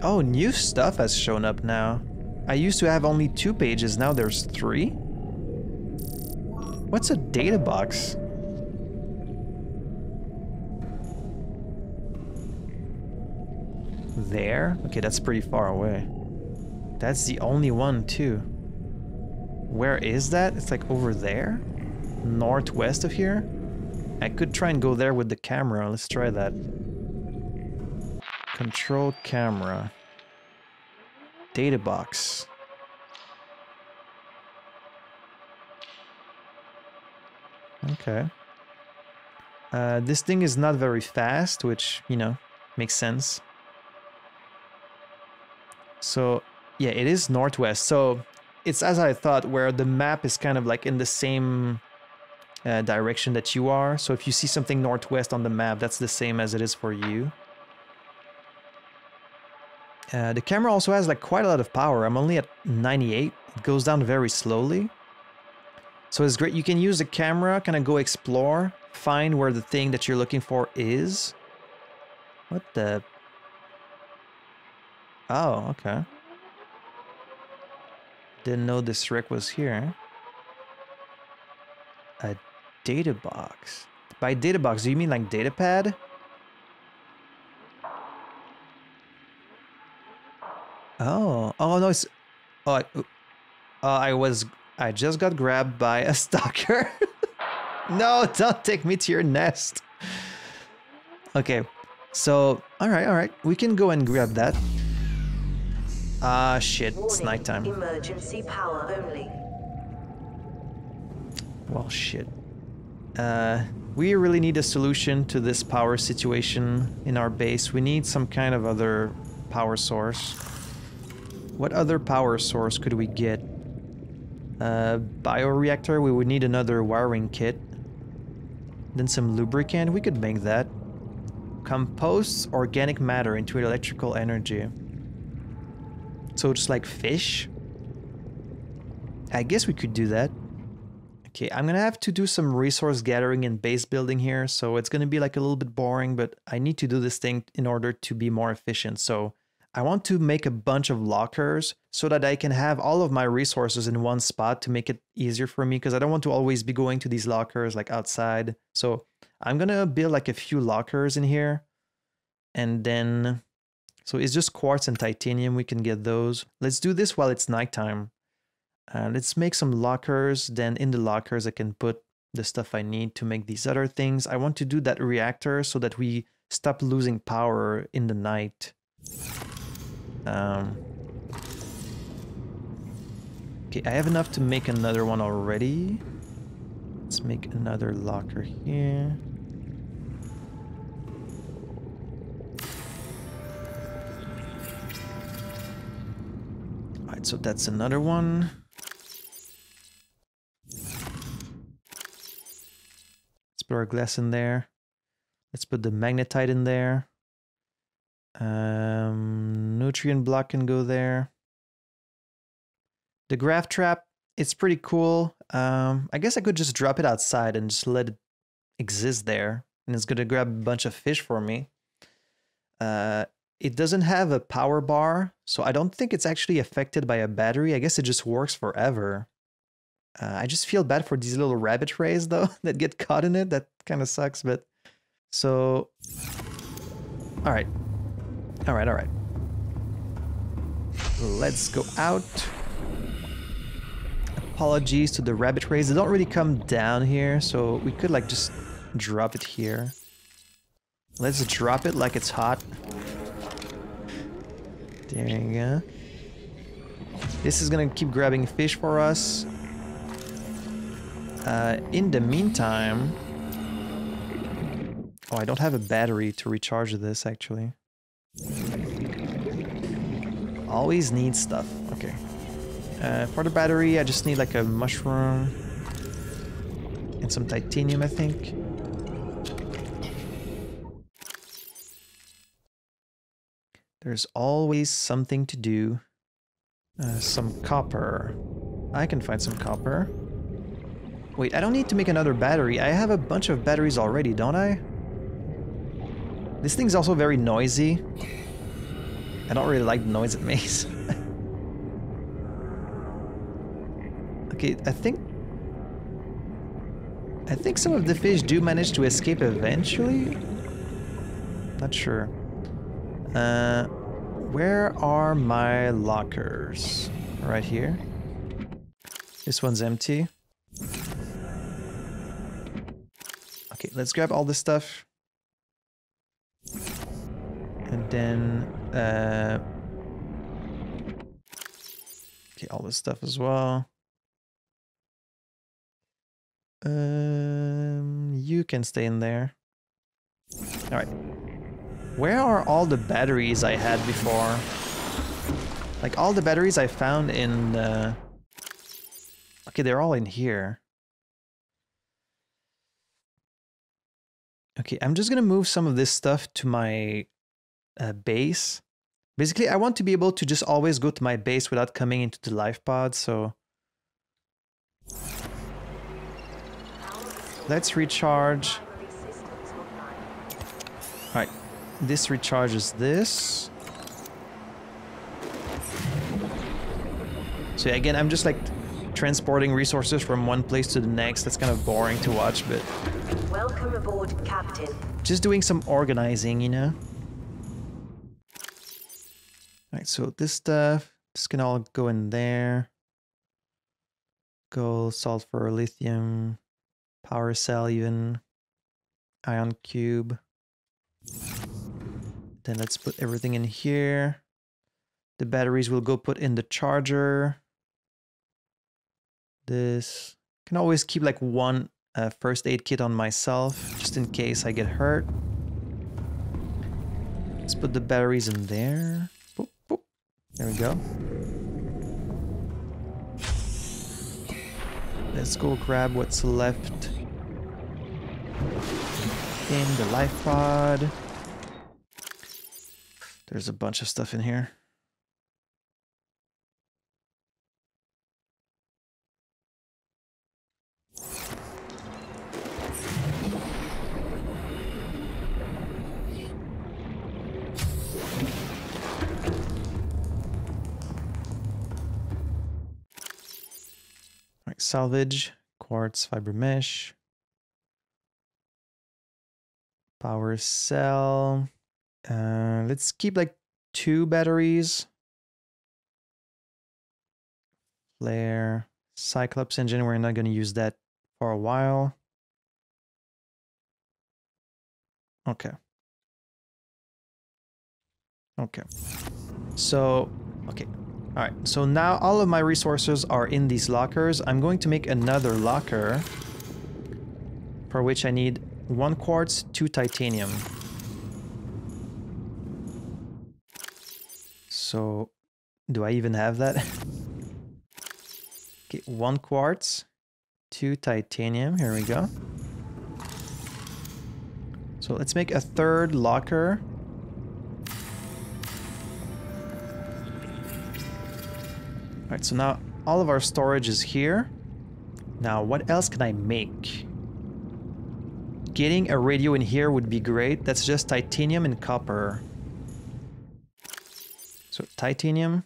Oh, new stuff has shown up now. I used to have only two pages, now there's three? What's a data box? There? Okay, that's pretty far away. That's the only one, too. Where is that? It's like over there? Northwest of here? I could try and go there with the camera. Let's try that. Control camera. Data box. Okay. Uh, this thing is not very fast, which, you know, makes sense. So, yeah, it is northwest. So, it's as I thought, where the map is kind of like in the same uh, direction that you are. So, if you see something northwest on the map, that's the same as it is for you. Uh, the camera also has like quite a lot of power. I'm only at ninety-eight. It goes down very slowly. So it's great. You can use the camera, kind of go explore, find where the thing that you're looking for is. What the... Oh, okay. Didn't know this wreck was here. A data box. By data box, do you mean like data pad? Oh, oh no, it's, oh, I, uh, I was, I just got grabbed by a stalker. No, don't take me to your nest. Okay, so, all right, all right, we can go and grab that. Ah, shit, warning, it's nighttime. Emergency power only. Well, shit. Uh, we really need a solution to this power situation in our base. We need some kind of other power source. What other power source could we get? Uh, bioreactor, we would need another wiring kit. Then some lubricant, we could make that. Composts organic matter into electrical energy. So just like fish? I guess we could do that. Okay, I'm gonna have to do some resource gathering and base building here, so it's gonna be like a little bit boring, but I need to do this thing in order to be more efficient. So I want to make a bunch of lockers so that I can have all of my resources in one spot to make it easier for me, because I don't want to always be going to these lockers like outside. So I'm gonna build like a few lockers in here, and then, so it's just quartz and titanium, we can get those. Let's do this while it's nighttime. Uh, let's make some lockers, then in the lockers I can put the stuff I need to make these other things. I want to do that reactor so that we stop losing power in the night. Um, okay, I have enough to make another one already. Let's make another locker here. Alright, so that's another one. Our glass in there. Let's put the magnetite in there. Um, nutrient block can go there. The graph trap, it's pretty cool. Um, I guess I could just drop it outside and just let it exist there, and it's gonna grab a bunch of fish for me. Uh, it doesn't have a power bar, so I don't think it's actually affected by a battery. I guess it just works forever. Uh, I just feel bad for these little rabbit rays, though, that get caught in it. That kind of sucks, but... So... Alright. Alright, alright. Let's go out. Apologies to the rabbit rays. They don't really come down here, so we could, like, just drop it here. Let's drop it like it's hot. There you go. This is gonna keep grabbing fish for us. Uh, in the meantime... Oh, I don't have a battery to recharge this, actually. Always need stuff. Okay. Uh, for the battery, I just need like a mushroom. And some titanium, I think. There's always something to do. Uh, some copper. I can find some copper. Wait, I don't need to make another battery. I have a bunch of batteries already, don't I? This thing's also very noisy. I don't really like the noise it makes. Okay, I think... I think some of the fish do manage to escape eventually? Not sure. Uh, where are my lockers? Right here. This one's empty. Okay, let's grab all this stuff. And then... Uh, okay, all this stuff as well. Um, you can stay in there. Alright. Where are all the batteries I had before? Like, all the batteries I found in... Uh, okay, they're all in here. Okay, I'm just gonna move some of this stuff to my uh, base. Basically, I want to be able to just always go to my base without coming into the life pod, so... Let's recharge. Alright, this recharges this. So again, I'm just like transporting resources from one place to the next. That's kind of boring to watch, but... Welcome aboard, Captain. Just doing some organizing, you know? Alright, so this stuff, this can all go in there. Gold, sulfur, lithium, power cell even, ion cube. Then let's put everything in here. The batteries will go put in the charger. This can always keep like one uh, first aid kit on myself, just in case I get hurt. Let's put the batteries in there. Boop, boop. There we go. Let's go grab what's left in the life pod. There's a bunch of stuff in here. Salvage, quartz, fiber mesh, power cell. Uh, let's keep like two batteries. Flare, Cyclops engine, we're not going to use that for a while. Okay. Okay. So, okay. All right, so now all of my resources are in these lockers. I'm going to make another locker for which I need one quartz, two titanium. So, do I even have that? Okay, one quartz, two titanium, here we go. So let's make a third locker. Alright, so now all of our storage is here. Now, what else can I make? Getting a radio in here would be great. That's just titanium and copper. So, titanium.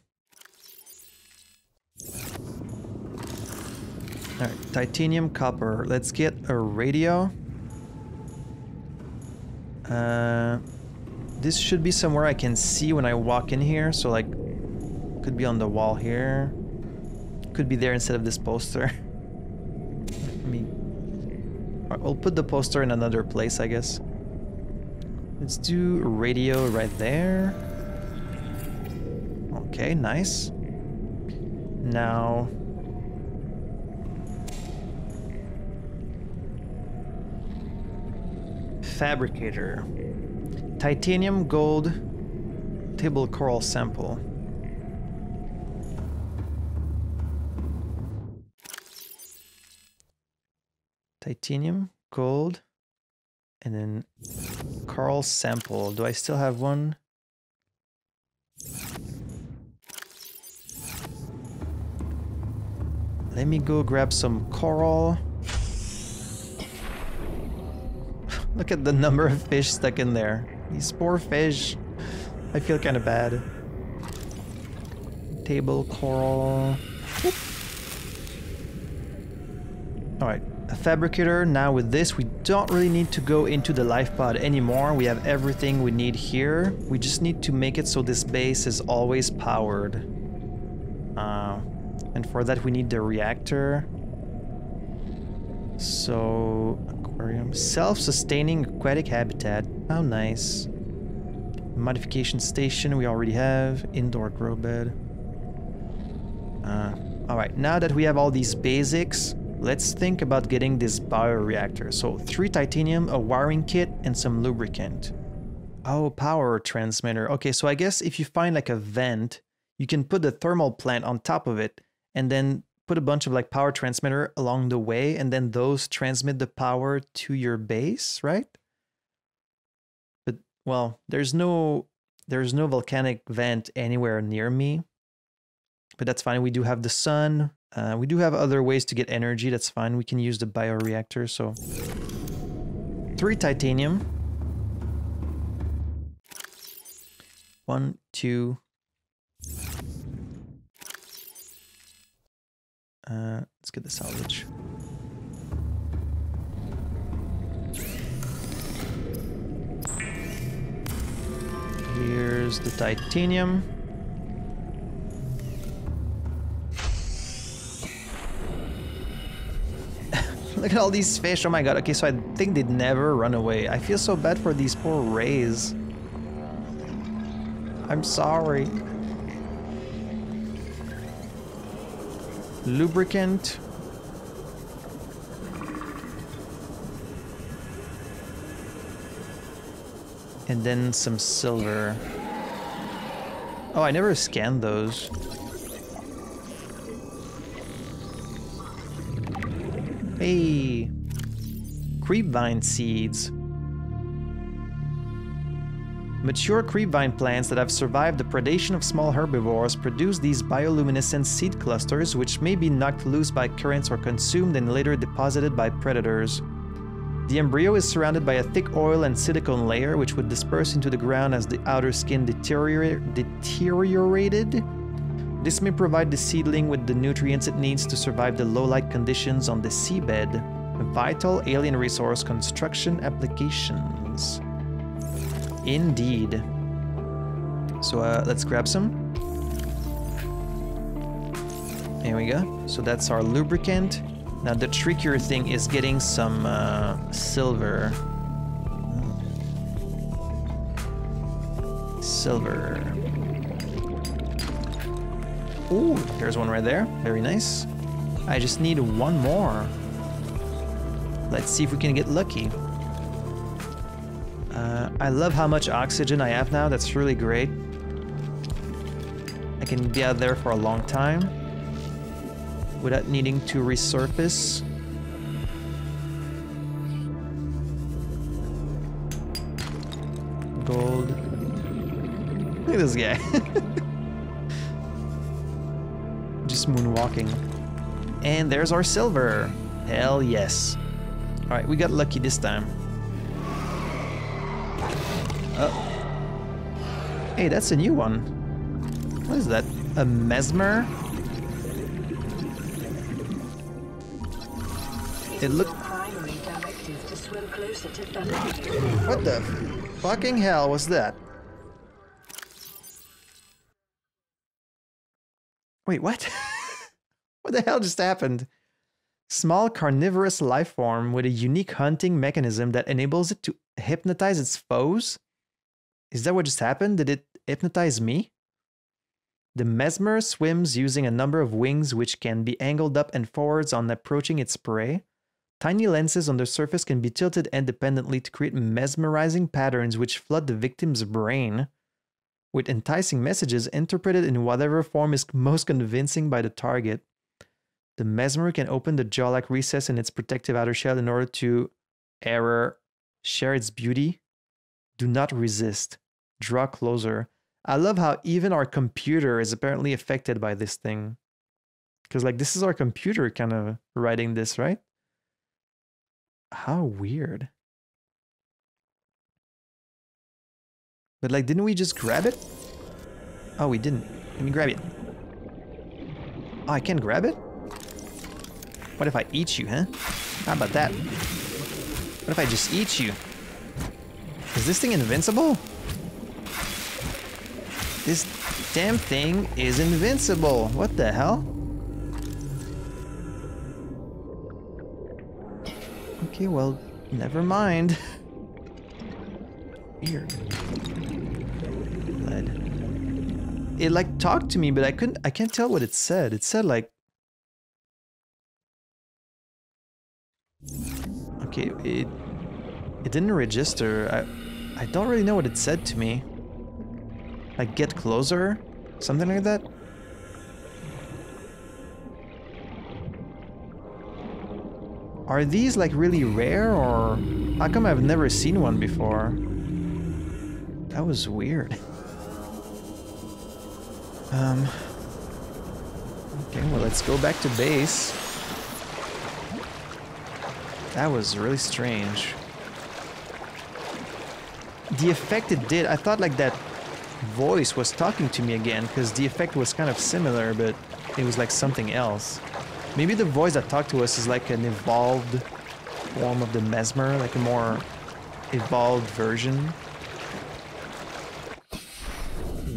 Alright, titanium, copper. Let's get a radio. Uh, this should be somewhere I can see when I walk in here, so like... could be on the wall here. Could be there instead of this poster. I mean, I'll put the poster in another place, I guess. Let's do radio right there. Okay, nice. Now... fabricator. Titanium, gold, table coral sample. Titanium, gold, and then coral sample. Do I still have one? Let me go grab some coral. Look at the number of fish stuck in there. These poor fish. I feel kind of bad. Table coral. Alright. A fabricator. Now with this, we don't really need to go into the life pod anymore. We have everything we need here. We just need to make it so this base is always powered. Uh, and for that we need the reactor. So, aquarium. Self-sustaining aquatic habitat. How nice. Modification station we already have. Indoor grow bed. Uh, Alright, now that we have all these basics, let's think about getting this bioreactor. So, three titanium, a wiring kit, and some lubricant. Oh, power transmitter. Okay, so I guess if you find like a vent, you can put the thermal plant on top of it and then put a bunch of like power transmitter along the way, and then those transmit the power to your base, right? But, well, there's no, there's no volcanic vent anywhere near me. But that's fine, we do have the sun. Uh, we do have other ways to get energy, that's fine. We can use the bioreactor, so... Three titanium. One, two... Uh, let's get the salvage. Here's the titanium. Look at all these fish, oh my god. Okay, so I think they'd never run away. I feel so bad for these poor rays. I'm sorry. Lubricant. And then some silver. Oh, I never scanned those. Hey, Creepvine seeds. Mature creepvine plants that have survived the predation of small herbivores produce these bioluminescent seed clusters, which may be knocked loose by currents or consumed and later deposited by predators. The embryo is surrounded by a thick oil and silicone layer, which would disperse into the ground as the outer skin deterior- deteriorated. This may provide the seedling with the nutrients it needs to survive the low-light conditions on the seabed. Vital alien resource construction applications. Indeed. So uh, let's grab some. There we go. So that's our lubricant. Now the trickier thing is getting some uh, silver. Silver. Ooh, there's one right there. Very nice. I just need one more. Let's see if we can get lucky. Uh, I love how much oxygen I have now. That's really great. I can be out there for a long time without needing to resurface. Gold. Look at this guy. Just moonwalking. And there's our silver. Hell yes. All right, we got lucky this time. Uh, hey, that's a new one. What is that? A mesmer? It looked... What the fucking hell was that? Wait, what? What the hell just happened? Small carnivorous life form with a unique hunting mechanism that enables it to hypnotize its foes? Is that what just happened? Did it hypnotize me? The mesmer swims using a number of wings which can be angled up and forwards on approaching its prey. Tiny lenses on the surface can be tilted independently to create mesmerizing patterns which flood the victim's brain with enticing messages interpreted in whatever form is most convincing by the target. The mesmer can open the jaw-like recess in its protective outer shell in order to, error, share its beauty. Do not resist. Draw closer. I love how even our computer is apparently affected by this thing. Because, like, this is our computer kind of writing this, right? How weird. But, like, didn't we just grab it? Oh, we didn't. Let me grab it. Oh, I can't grab it? What if I eat you, huh? How about that? What if I just eat you? Is this thing invincible? This damn thing is invincible. What the hell? Okay, well, never mind. Weird. Blood. It like talked to me, but I couldn't, I can't tell what it said. It said like... Okay, it... It didn't register. I, I don't really know what it said to me. Like, get closer? Something like that? Are these, like, really rare, or... How come I've never seen one before? That was weird. um... Okay, well, let's go back to base. That was really strange. The effect it did, I thought like that voice was talking to me again, because the effect was kind of similar, but it was like something else. Maybe the voice that talked to us is like an evolved form of the Mesmer, like a more evolved version.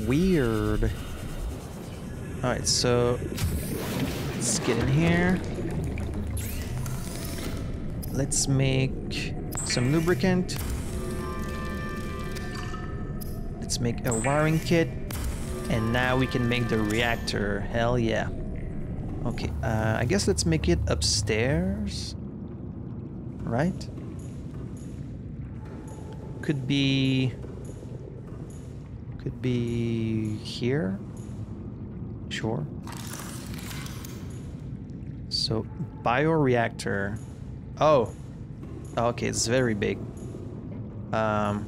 Weird. Alright, so let's get in here. Let's make some lubricant. Let's make a wiring kit. And now we can make the reactor. Hell yeah. Okay, uh, I guess let's make it upstairs. Right? Could be... Could be here. Sure. So, bioreactor. Oh. Okay, it's very big. Um.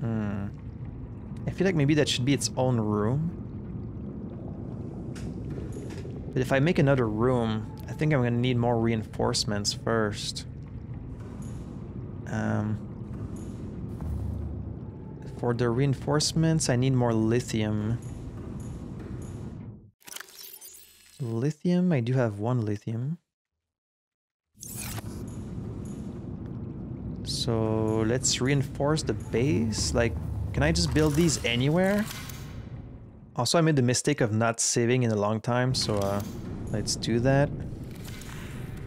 Hmm. I feel like maybe that should be its own room. But if I make another room, I think I'm gonna need more reinforcements first. Um, for the reinforcements, I need more lithium. Lithium, I do have one lithium. So let's reinforce the base. Like, can I just build these anywhere? Also, I made the mistake of not saving in a long time, so uh, let's do that.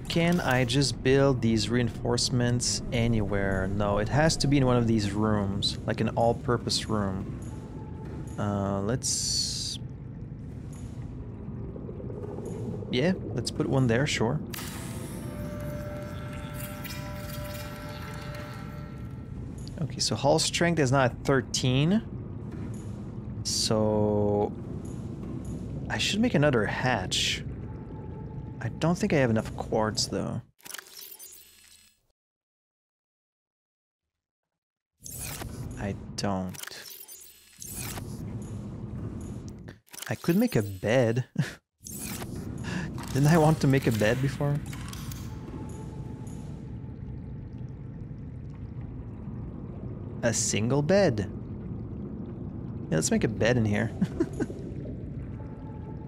Can I just build these reinforcements anywhere? No, it has to be in one of these rooms, like an all-purpose room. Uh, let's... Yeah, let's put one there, sure. Okay, so hull strength is now at thirteen. So I should make another hatch. I don't think I have enough quartz though. I don't. I could make a bed. Didn't I want to make a bed before? A single bed. Yeah, let's make a bed in here.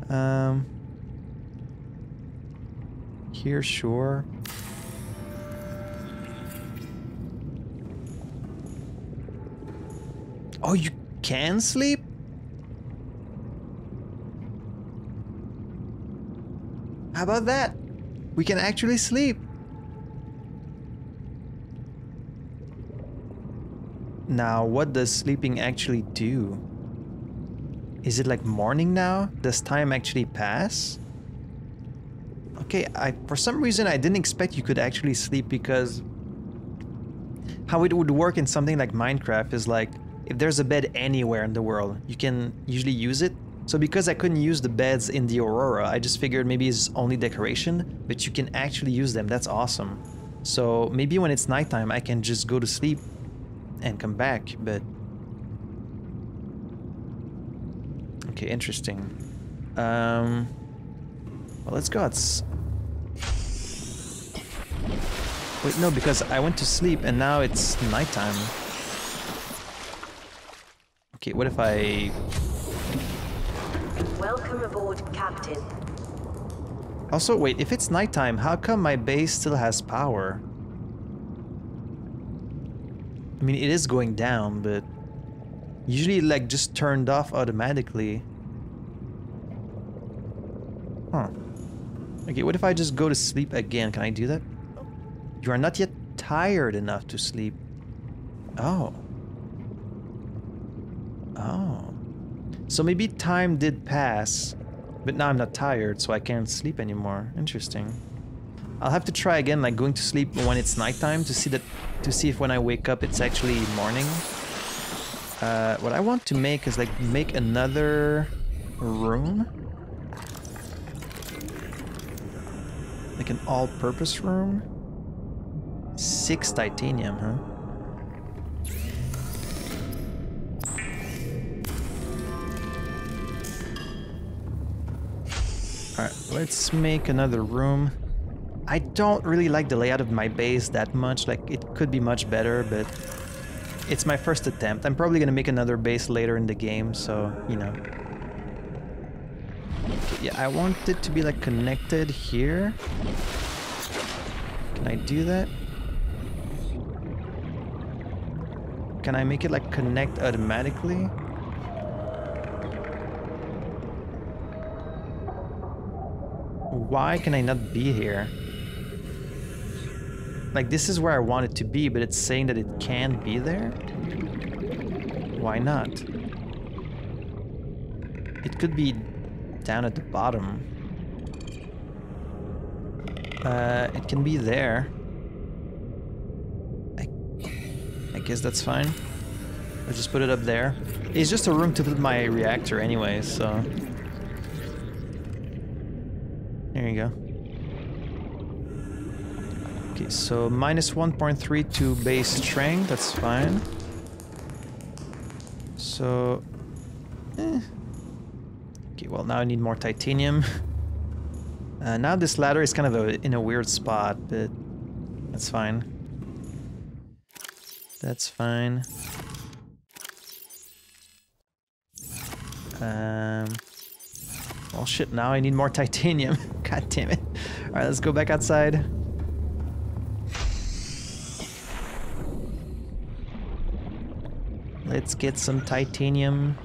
um, here, sure. Oh, you can sleep? How about that? We can actually sleep. Now, what does sleeping actually do? Is it like morning now? Does time actually pass? Okay, I for some reason I didn't expect you could actually sleep, because how it would work in something like Minecraft is like, if there's a bed anywhere in the world, you can usually use it. So because I couldn't use the beds in the Aurora, I just figured maybe it's only decoration, but you can actually use them. That's awesome. So maybe when it's nighttime, I can just go to sleep and come back, but... Okay, interesting. Um... Well, let's go outside. Wait, no, because I went to sleep and now it's nighttime. Okay, what if I... Welcome aboard, Captain. Also, wait, if it's nighttime, how come my base still has power? I mean, it is going down, but usually it, like, just turned off automatically. Huh. Okay, what if I just go to sleep again? Can I do that? You are not yet tired enough to sleep. Oh. Oh. So maybe time did pass, but now I'm not tired, so I can't sleep anymore. Interesting. I'll have to try again, like going to sleep when it's nighttime, to see that, to see if when I wake up it's actually morning. Uh, what I want to make is like make another room, like an all-purpose room. Six titanium, huh? All right, let's make another room. I don't really like the layout of my base that much, like it could be much better, but it's my first attempt. I'm probably gonna make another base later in the game, so, you know. yeah, I want it to be like connected here. Can I do that? Can I make it like connect automatically? Why can I not be here? Like, this is where I want it to be, but it's saying that it can't be there? Why not? It could be down at the bottom. Uh, it can be there. I, I guess that's fine. I'll just put it up there. It's just a room to put my reactor anyway, so... There you go. Okay, so minus one point three to base strength, that's fine. So... Eh. Okay, well now I need more titanium. Uh, now this ladder is kind of a, in a weird spot, but... That's fine. That's fine. Um... Well shit, now I need more titanium. God damn it. Alright, let's go back outside. Let's get some titanium.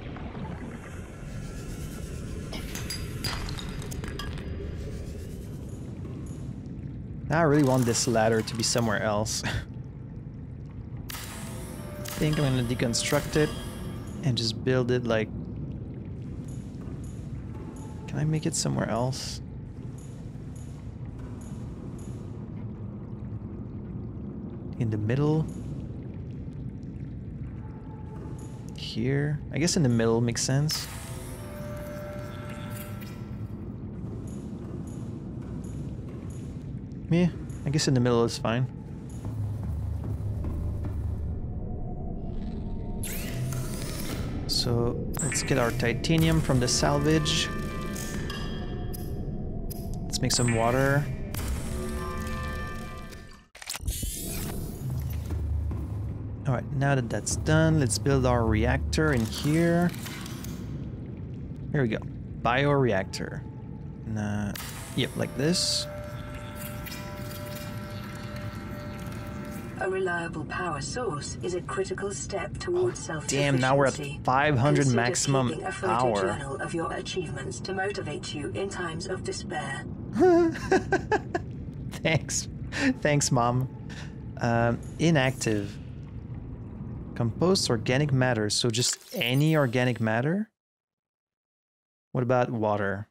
Now I really want this ladder to be somewhere else. I think I'm gonna deconstruct it and just build it like... Can I make it somewhere else? In the middle? Here? I guess in the middle makes sense. Yeah, I guess in the middle is fine. So let's get our titanium from the salvage. Let's make some water. Alright, now that that's done, let's build our reactor in here. Here we go. Bioreactor. Uh, yep, like this. A reliable power source is a critical step towards self-sufficiency. Damn, now we're at five hundred maximum power. Consider keeping a photo journal of your achievements to motivate you in times of despair. Thanks. Thanks, Mom. Um, inactive. Compost organic matter, so just any organic matter? What about water?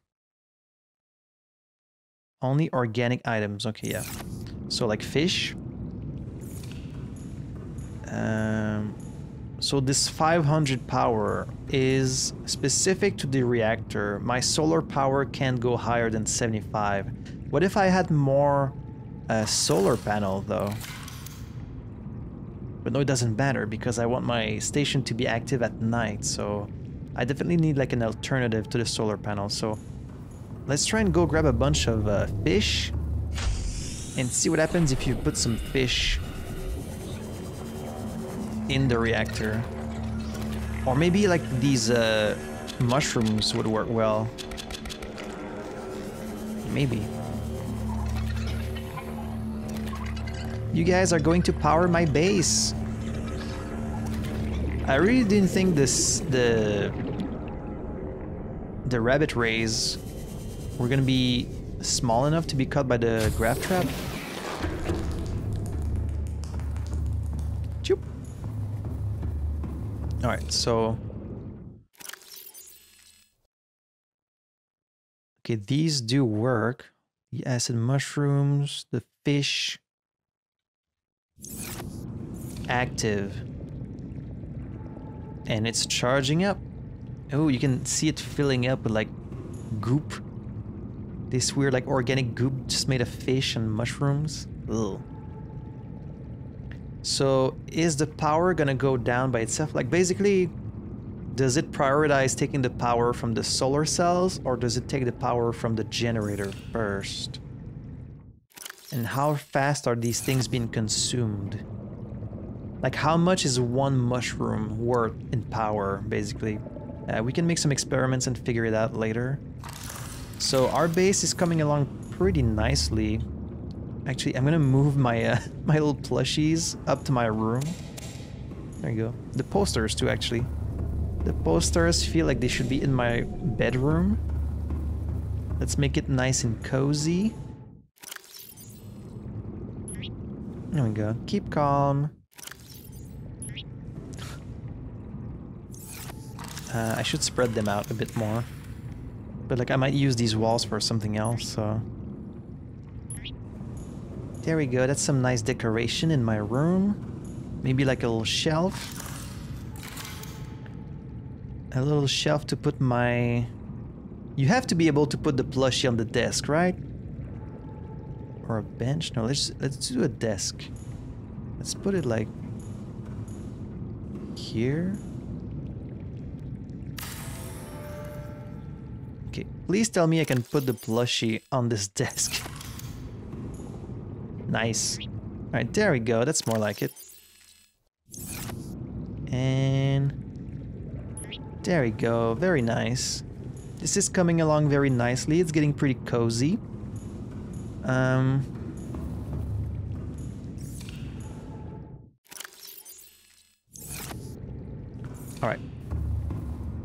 Only organic items, okay, yeah. So like fish. Um, so this five hundred power is specific to the reactor. My solar power can't go higher than seventy-five. What if I had more uh, solar panel though? But no, it doesn't matter because I want my station to be active at night, so I definitely need like an alternative to the solar panel. So let's try and go grab a bunch of uh, fish and see what happens if you put some fish in the reactor. Or maybe like these uh, mushrooms would work well. Maybe. You guys are going to power my base. I really didn't think this the the rabbit rays were gonna be small enough to be caught by the grav trap. Choop. All right, so okay, these do work. The acid mushrooms, the fish. Active. And it's charging up. Oh, you can see it filling up with like goop. This weird like organic goop just made of fish and mushrooms. Ugh. So is the power gonna go down by itself? Like basically, does it prioritize taking the power from the solar cells or does it take the power from the generator first? And how fast are these things being consumed? Like how much is one mushroom worth in power, basically? Uh, we can make some experiments and figure it out later. So our base is coming along pretty nicely. Actually, I'm gonna move my uh, my little plushies up to my room. There you go. The posters too, actually. The posters feel like they should be in my bedroom. Let's make it nice and cozy. There we go. Keep calm. Uh, I should spread them out a bit more. But like, I might use these walls for something else, so... There we go, that's some nice decoration in my room. Maybe like a little shelf. A little shelf to put my... You have to be able to put the plushie on the desk, right? Or a bench? No, let's let's do a desk. Let's put it like... here. Okay, please tell me I can put the plushie on this desk. Nice. Alright, there we go. That's more like it. And... there we go. Very nice. This is coming along very nicely. It's getting pretty cozy. Um... Alright.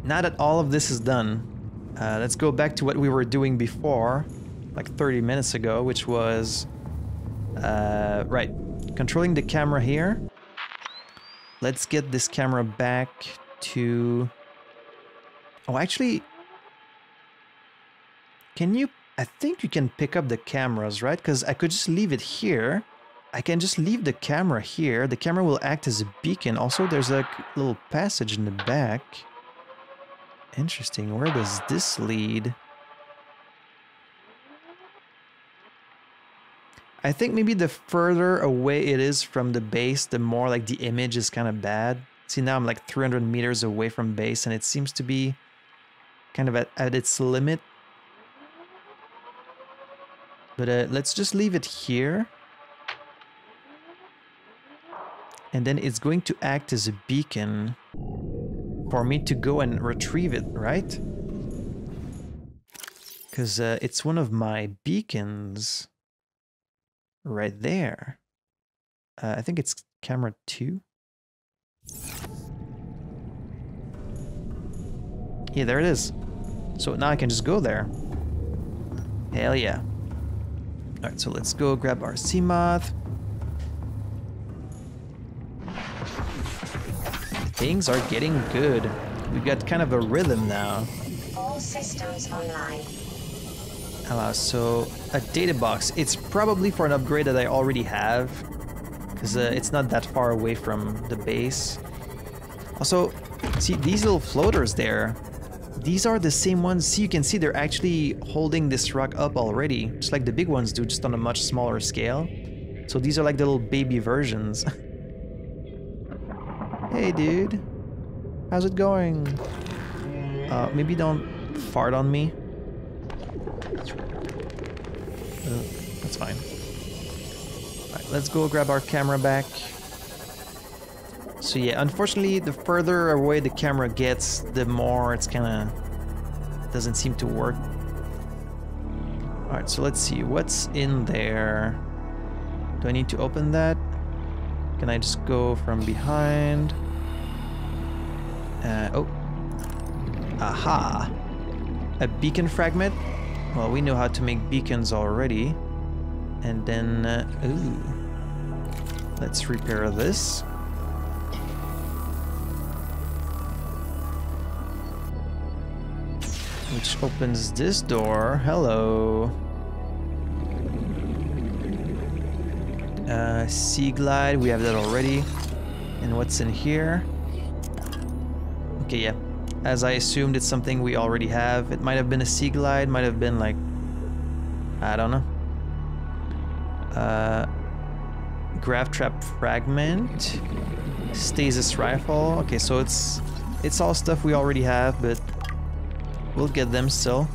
Now that all of this is done, uh, let's go back to what we were doing before, like thirty minutes ago, which was... Uh, right, controlling the camera here. Let's get this camera back to... Oh, actually... Can you... I think you can pick up the cameras, right? Because I could just leave it here. I can just leave the camera here. The camera will act as a beacon. Also, there's a little passage in the back. Interesting, where does this lead? I think maybe the further away it is from the base, the more like the image is kind of bad. See, now I'm like three hundred meters away from base and it seems to be kind of at, at its limit. But uh, let's just leave it here. And then it's going to act as a beacon for me to go and retrieve it, right? Because uh, it's one of my beacons. Right there. Uh, I think it's camera two. Yeah, there it is. So now I can just go there. Hell yeah. Alright, so let's go grab our Seamoth. Things are getting good. We've got kind of a rhythm now. All systems online. Uh, so a data box. It's probably for an upgrade that I already have, because uh, it's not that far away from the base. Also, see these little floaters there. These are the same ones. See, you can see they're actually holding this rock up already, just like the big ones do, just on a much smaller scale. So these are like the little baby versions. Hey, dude, how's it going? Uh, maybe don't fart on me. Uh, that's fine. Alright, let's go grab our camera back. So yeah, unfortunately, the further away the camera gets, the more it's kinda... doesn't seem to work. Alright, so let's see, what's in there? Do I need to open that? Can I just go from behind? Uh, oh. Aha! A beacon fragment? Well, we know how to make beacons already. And then, uh, ooh. Let's repair this. Which opens this door. Hello. Uh, sea glide, we have that already. And what's in here? Okay, yeah. As I assumed, it's something we already have. It might have been a sea glide, might have been like... I don't know. Uh, grav trap fragment. Stasis rifle. Okay, so it's it's all stuff we already have, but we'll get them still.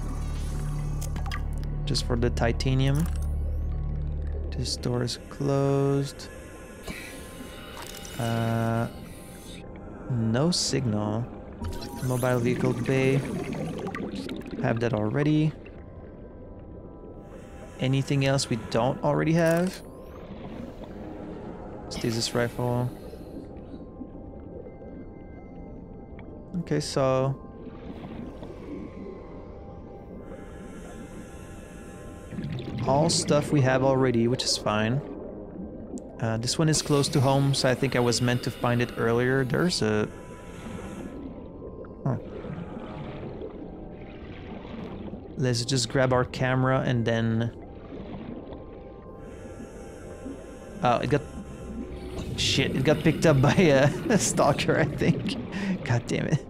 Just for the titanium. This door is closed. Uh, no signal. Mobile vehicle bay. Have that already. anything else we don't already have? Let's use this rifle. Okay, so... all stuff we have already, which is fine. Uh, this one is close to home, so I think I was meant to find it earlier. There's a... Huh. Let's just grab our camera and then... Oh, it got... Shit, it got picked up by a, a stalker, I think. God damn it.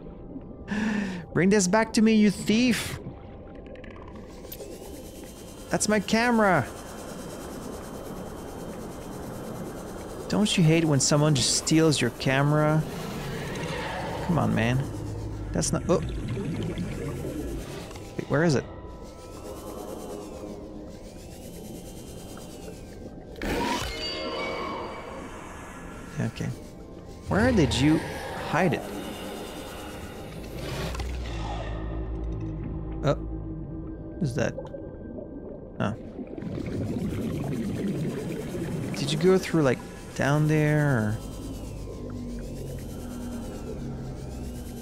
Bring this back to me, you thief! That's my camera! Don't you hate when someone just steals your camera? Come on, man. That's not... Oh! Wait, where is it? Okay. Where did you hide it? Oh. What is that? Oh. Did you go through, like, down there? Or...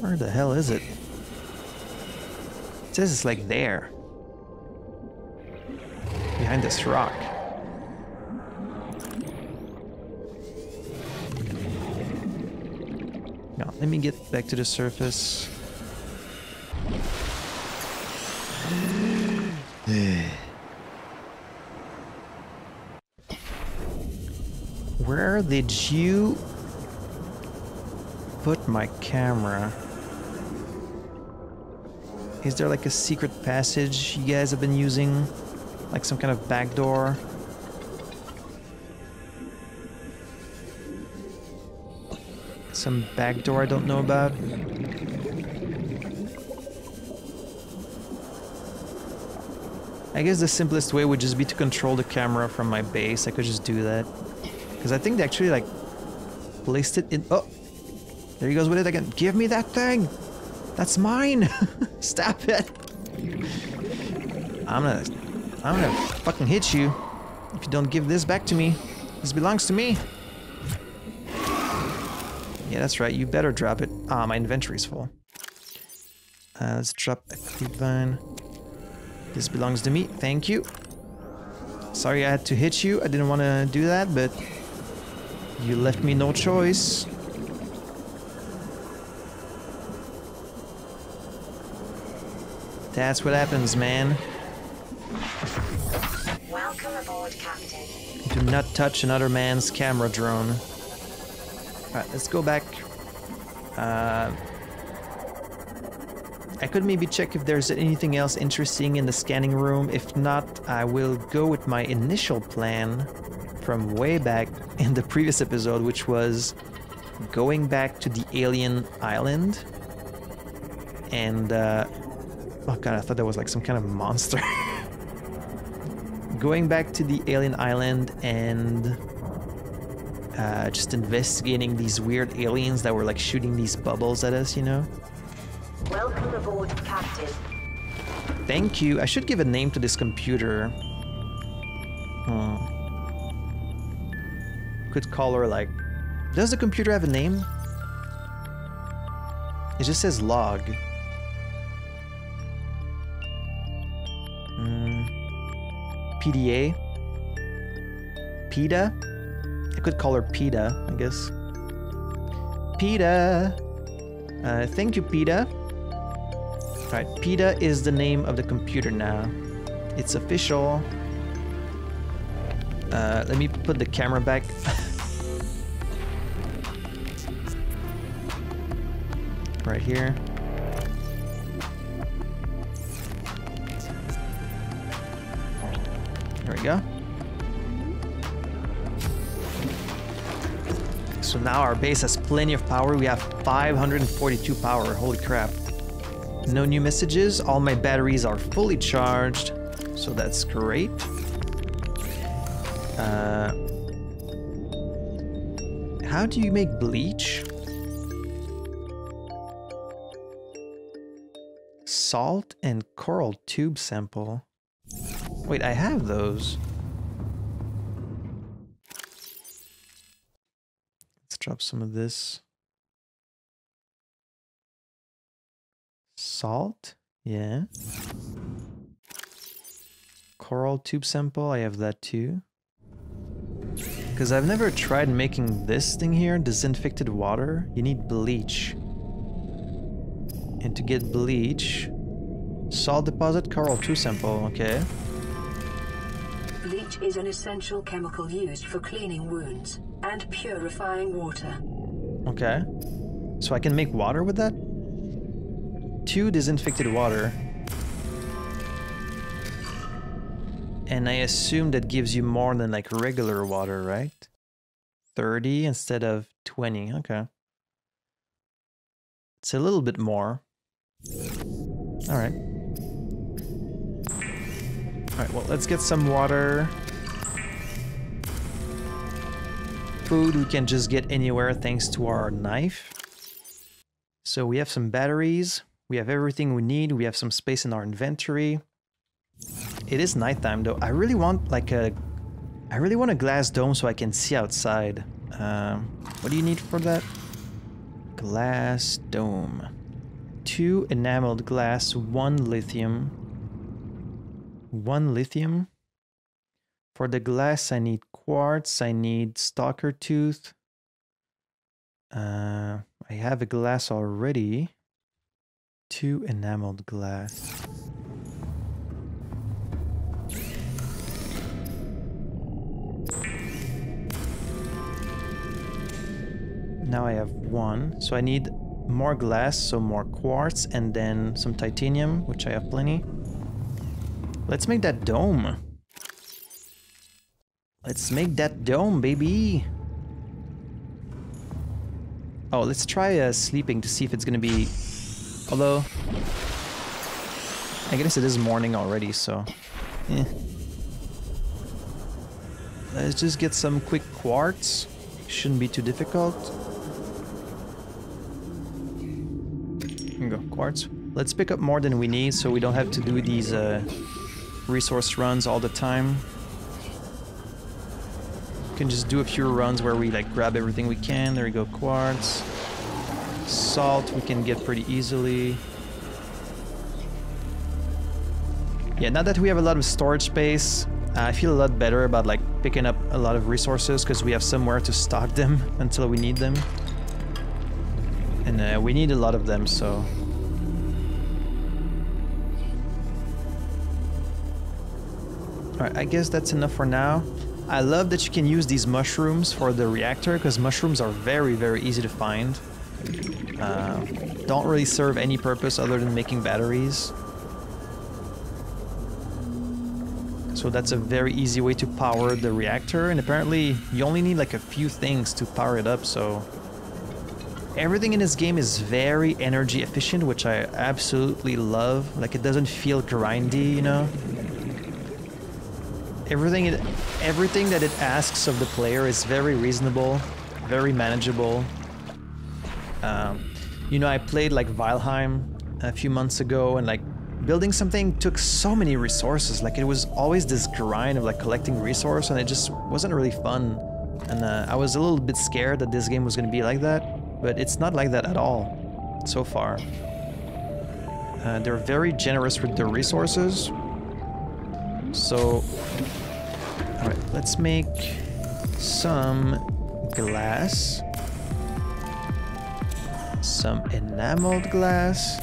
Where the hell is it? It says it's, like, there. Behind this rock. Let me get back to the surface. Where did you put my camera? Is there like a secret passage you guys have been using? Like some kind of back door? Some back door I don't know about. I guess the simplest way would just be to control the camera from my base. I could just do that. Because I think they actually, like, placed it in... Oh! There he goes with it again. Give me that thing! That's mine! Stop it! I'm gonna... I'm gonna fucking hit you if you don't give this back to me. This belongs to me! Yeah, that's right. You better drop it. Ah, my inventory's full. Uh, let's drop a Creepvine. This belongs to me. Thank you. Sorry I had to hit you. I didn't want to do that, but you left me no choice. That's what happens, man. Welcome aboard, Captain. Do not touch another man's camera drone. Alright, let's go back. Uh, I could maybe check if there's anything else interesting in the scanning room. If not, I will go with my initial plan from way back in the previous episode, which was going back to the alien island. And, uh, oh god, I thought that was like some kind of monster. Going back to the alien island and... Uh, just investigating these weird aliens that were like shooting these bubbles at us, you know? Welcome aboard, Captain. Thank you. I should give a name to this computer. Hmm. Could call her like... Does the computer have a name? It just says log. Mm. P D A? PETA? I could call her PETA, I guess. PETA! Uh, thank you, PETA. Alright, PETA is the name of the computer now. It's official. Uh, let me put the camera back. Right here. There we go. So now our base has plenty of power. We have five hundred forty-two power. Holy crap. No new messages. All my batteries are fully charged. So that's great. Uh, how do you make bleach? Salt and coral tube sample. Wait, I have those. Let's drop some of this. Salt? Yeah. Coral tube sample, I have that too. Because I've never tried making this thing here, disinfected water. You need bleach. And to get bleach... Salt deposit, coral tube sample, okay. Bleach is an essential chemical used for cleaning wounds and purifying water. Okay. So I can make water with that? Two disinfected water. And I assume that gives you more than like regular water, right? thirty instead of twenty, okay. It's a little bit more. Alright. Alright, well, let's get some water. Food we can just get anywhere thanks to our knife. So we have some batteries. We have everything we need. We have some space in our inventory. It is nighttime though. I really want like a... I really want a glass dome so I can see outside. Um, what do you need for that? Glass dome. Two enameled glass, one lithium. One lithium. For the glass I need quartz, I need stalker tooth. Uh, I have a glass already. Two enameled glass. Now I have one, so I need more glass, so more quartz, and then some titanium, which I have plenty. Let's make that dome. Let's make that dome, baby. Oh, let's try uh, sleeping to see if it's gonna be... Although... I guess it is morning already, so... Eh. Let's just get some quick quartz. Shouldn't be too difficult. Go quartz. Let's pick up more than we need so we don't have to do these uh, resource runs all the time. We can just do a few runs where we like grab everything we can. There we go, quartz. Salt we can get pretty easily. Yeah, now that we have a lot of storage space, uh, I feel a lot better about like picking up a lot of resources because we have somewhere to stock them until we need them. And uh, we need a lot of them, so... Alright, I guess that's enough for now. I love that you can use these mushrooms for the reactor, because mushrooms are very, very easy to find. Uh, don't really serve any purpose other than making batteries. So that's a very easy way to power the reactor, and apparently you only need like a few things to power it up, so... Everything in this game is very energy efficient, which I absolutely love. Like, it doesn't feel grindy, you know? Everything it, everything that it asks of the player is very reasonable, very manageable. Um, you know, I played, like, Valheim a few months ago, and, like, building something took so many resources. Like, it was always this grind of, like, collecting resources, and it just wasn't really fun. And uh, I was a little bit scared that this game was going to be like that. But it's not like that at all, so far. Uh, they're very generous with their resources. So, all right, let's make some glass. Some enameled glass.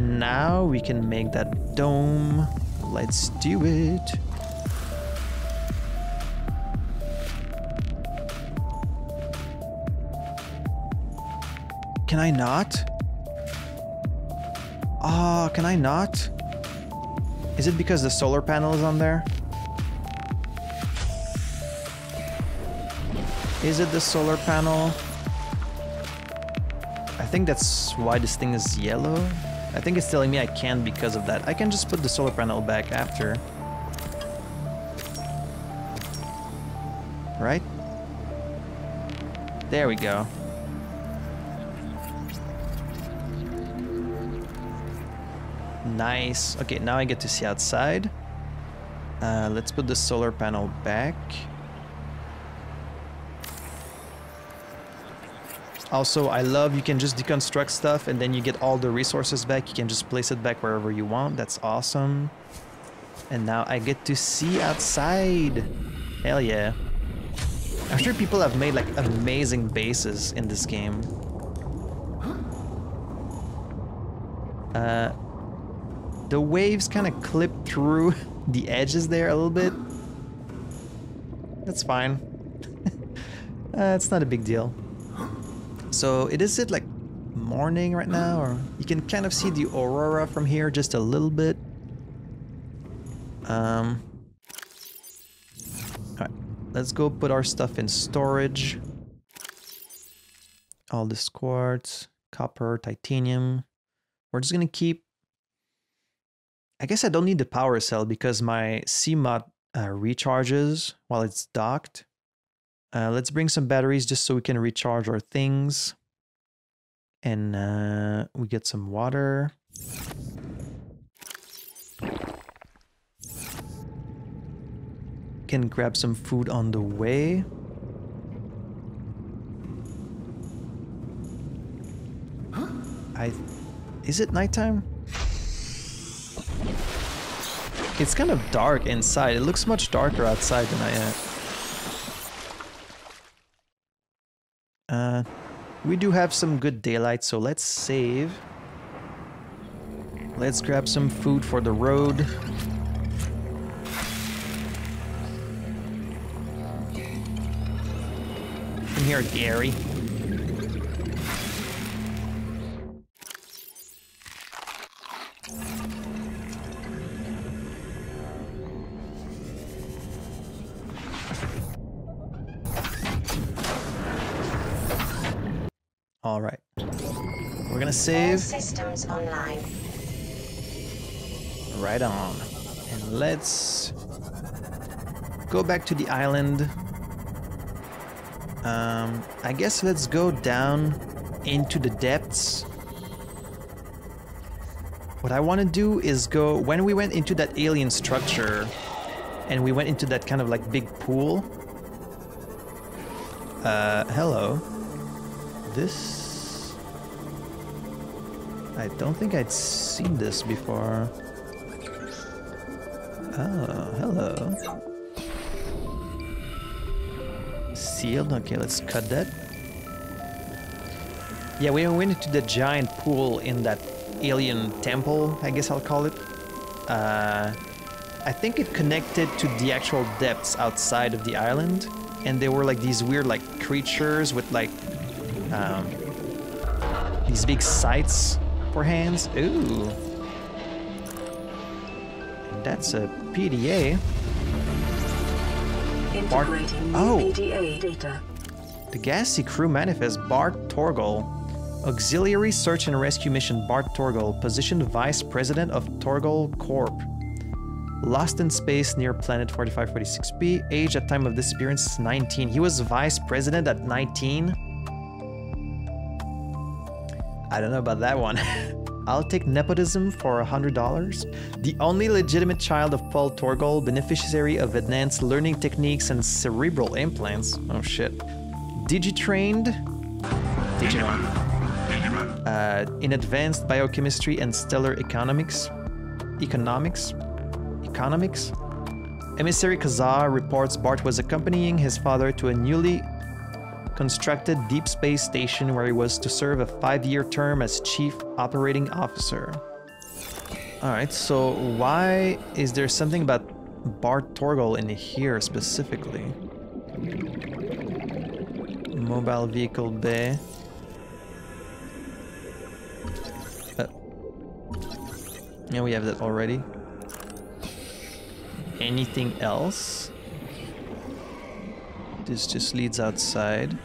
Now we can make that dome. Let's do it. Can I not? Ah, oh, can I not? Is it because the solar panel is on there? Is it the solar panel? I think that's why this thing is yellow. I think it's telling me I can't because of that. I can just put the solar panel back after. Right? There we go. Nice. Okay, now I get to see outside. Uh, let's put the solar panel back. Also, I love you can just deconstruct stuff and then you get all the resources back. You can just place it back wherever you want. That's awesome. And now I get to see outside. Hell yeah. I'm sure people have made like amazing bases in this game. Uh, the waves kind of clip through the edges there a little bit. That's fine. uh, it's not a big deal. So it is it like morning right now, or you can kind of see the aurora from here just a little bit. Um, all right, let's go put our stuff in storage. All this quartz, copper, titanium. We're just gonna keep. I guess I don't need the power cell because my Seamoth uh, recharges while it's docked. Uh, let's bring some batteries just so we can recharge our things. And uh, we get some water. Can grab some food on the way. I, is it nighttime? It's kind of dark inside. It looks much darker outside than I am. Uh, we do have some good daylight, so let's save. Let's grab some food for the road. Come here, Gary. All right, we're gonna save. Systems online. Right on. And let's go back to the island. Um, I guess let's go down into the depths. What I want to do is go, when we went into that alien structure and we went into that kind of like big pool. Uh, hello. This... I don't think I'd seen this before. Oh, hello. Sealed, okay, let's cut that. Yeah, we went into the giant pool in that alien temple, I guess I'll call it. Uh, I think it connected to the actual depths outside of the island. And there were like these weird like creatures with like Um, these big sights for hands. Ooh. That's a P D A. Integrating oh. P D A data. The Degasi crew manifest Bart Torgal. Auxiliary search and rescue mission Bart Torgal, position vice president of Torgal Corp. Lost in space near planet forty-five forty-six B. Age at time of disappearance nineteen. He was vice president at nineteen. I don't know about that one. I'll take nepotism for one hundred dollars. The only legitimate child of Paul Torgal, beneficiary of advanced learning techniques and cerebral implants. Oh shit. Digitrained. Digimon. Uh, in advanced biochemistry and stellar economics. Economics. Economics. Emissary Kazar reports Bart was accompanying his father to a newly constructed deep space station where he was to serve a five-year term as chief operating officer. All right, so why is there something about Bart Torgal in here specifically? Mobile vehicle bay. Uh, yeah, we have that already. Anything else? This just leads outside.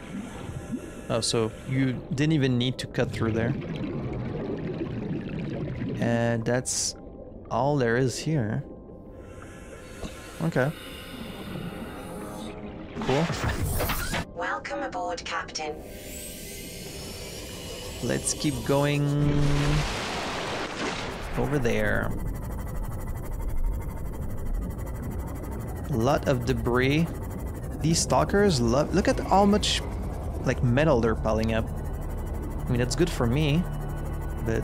Oh, so you didn't even need to cut through there. And that's all there is here. Okay. Cool. Welcome aboard, Captain. Let's keep going. over there. A lot of debris. These stalkers love... Look at how much, like, metal they're piling up. I mean, that's good for me, but...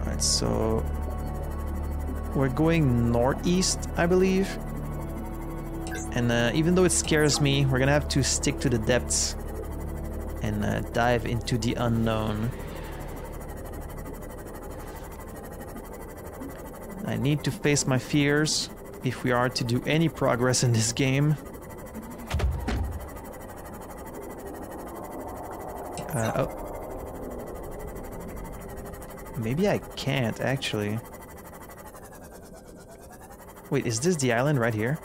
Alright, so... We're going northeast, I believe. And uh, even though it scares me, we're gonna have to stick to the depths and uh, dive into the unknown. I need to face my fears if we are to do any progress in this game. Uh, oh. Maybe I can't, actually. Wait, is this the island right here?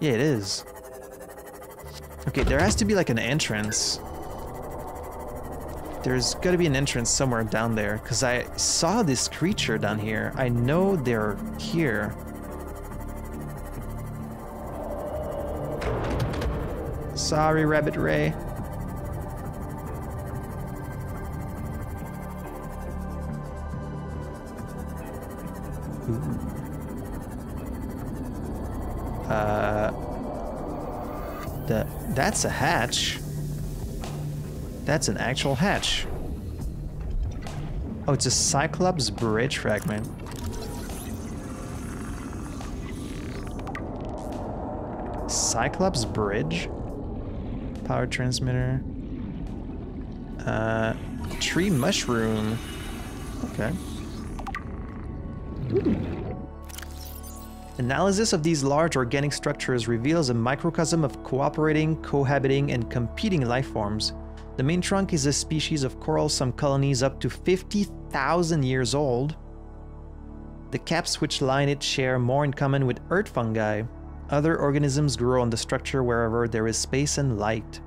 Yeah, it is. Okay, there has to be like an entrance. There's gotta be an entrance somewhere down there, because I saw this creature down here. I know they're here. Sorry, Rabbit Ray. Ooh. Uh, the, that's a hatch. That's an actual hatch. Oh, it's a Cyclops bridge fragment. Cyclops bridge? Power transmitter. Uh, tree mushroom. Okay. Ooh. Analysis of these large organic structures reveals a microcosm of cooperating, cohabiting, and competing life forms. The main trunk is a species of coral, some colonies up to fifty thousand years old. The caps which line it share more in common with earth fungi. Other organisms grow on the structure wherever there is space and light.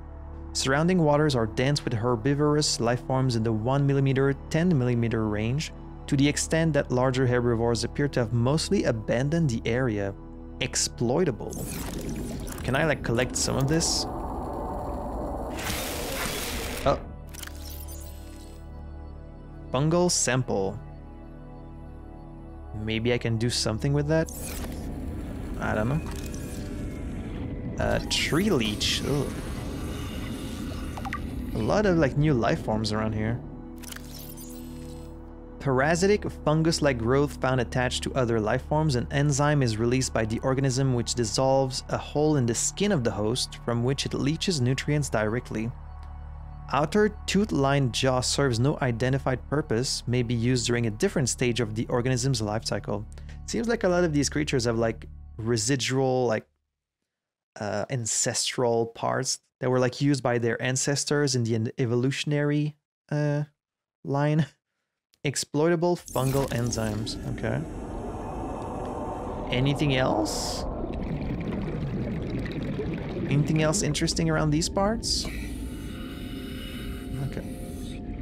Surrounding waters are dense with herbivorous life forms in the one millimeter to ten millimeter range, to the extent that larger herbivores appear to have mostly abandoned the area. Exploitable. Can I, like, collect some of this? Oh. Fungal sample. Maybe I can do something with that? I don't know. Uh, tree leech. Ugh. A lot of, like, new life forms around here. Parasitic fungus-like growth found attached to other life forms. An enzyme is released by the organism which dissolves a hole in the skin of the host, from which it leaches nutrients directly. Outer tooth-lined jaw serves no identified purpose, may be used during a different stage of the organism's life cycle. Seems like a lot of these creatures have like residual, like uh, ancestral parts that were like used by their ancestors in the evolutionary uh, line. Exploitable fungal enzymes. Okay. Anything else? Anything else interesting around these parts? Okay.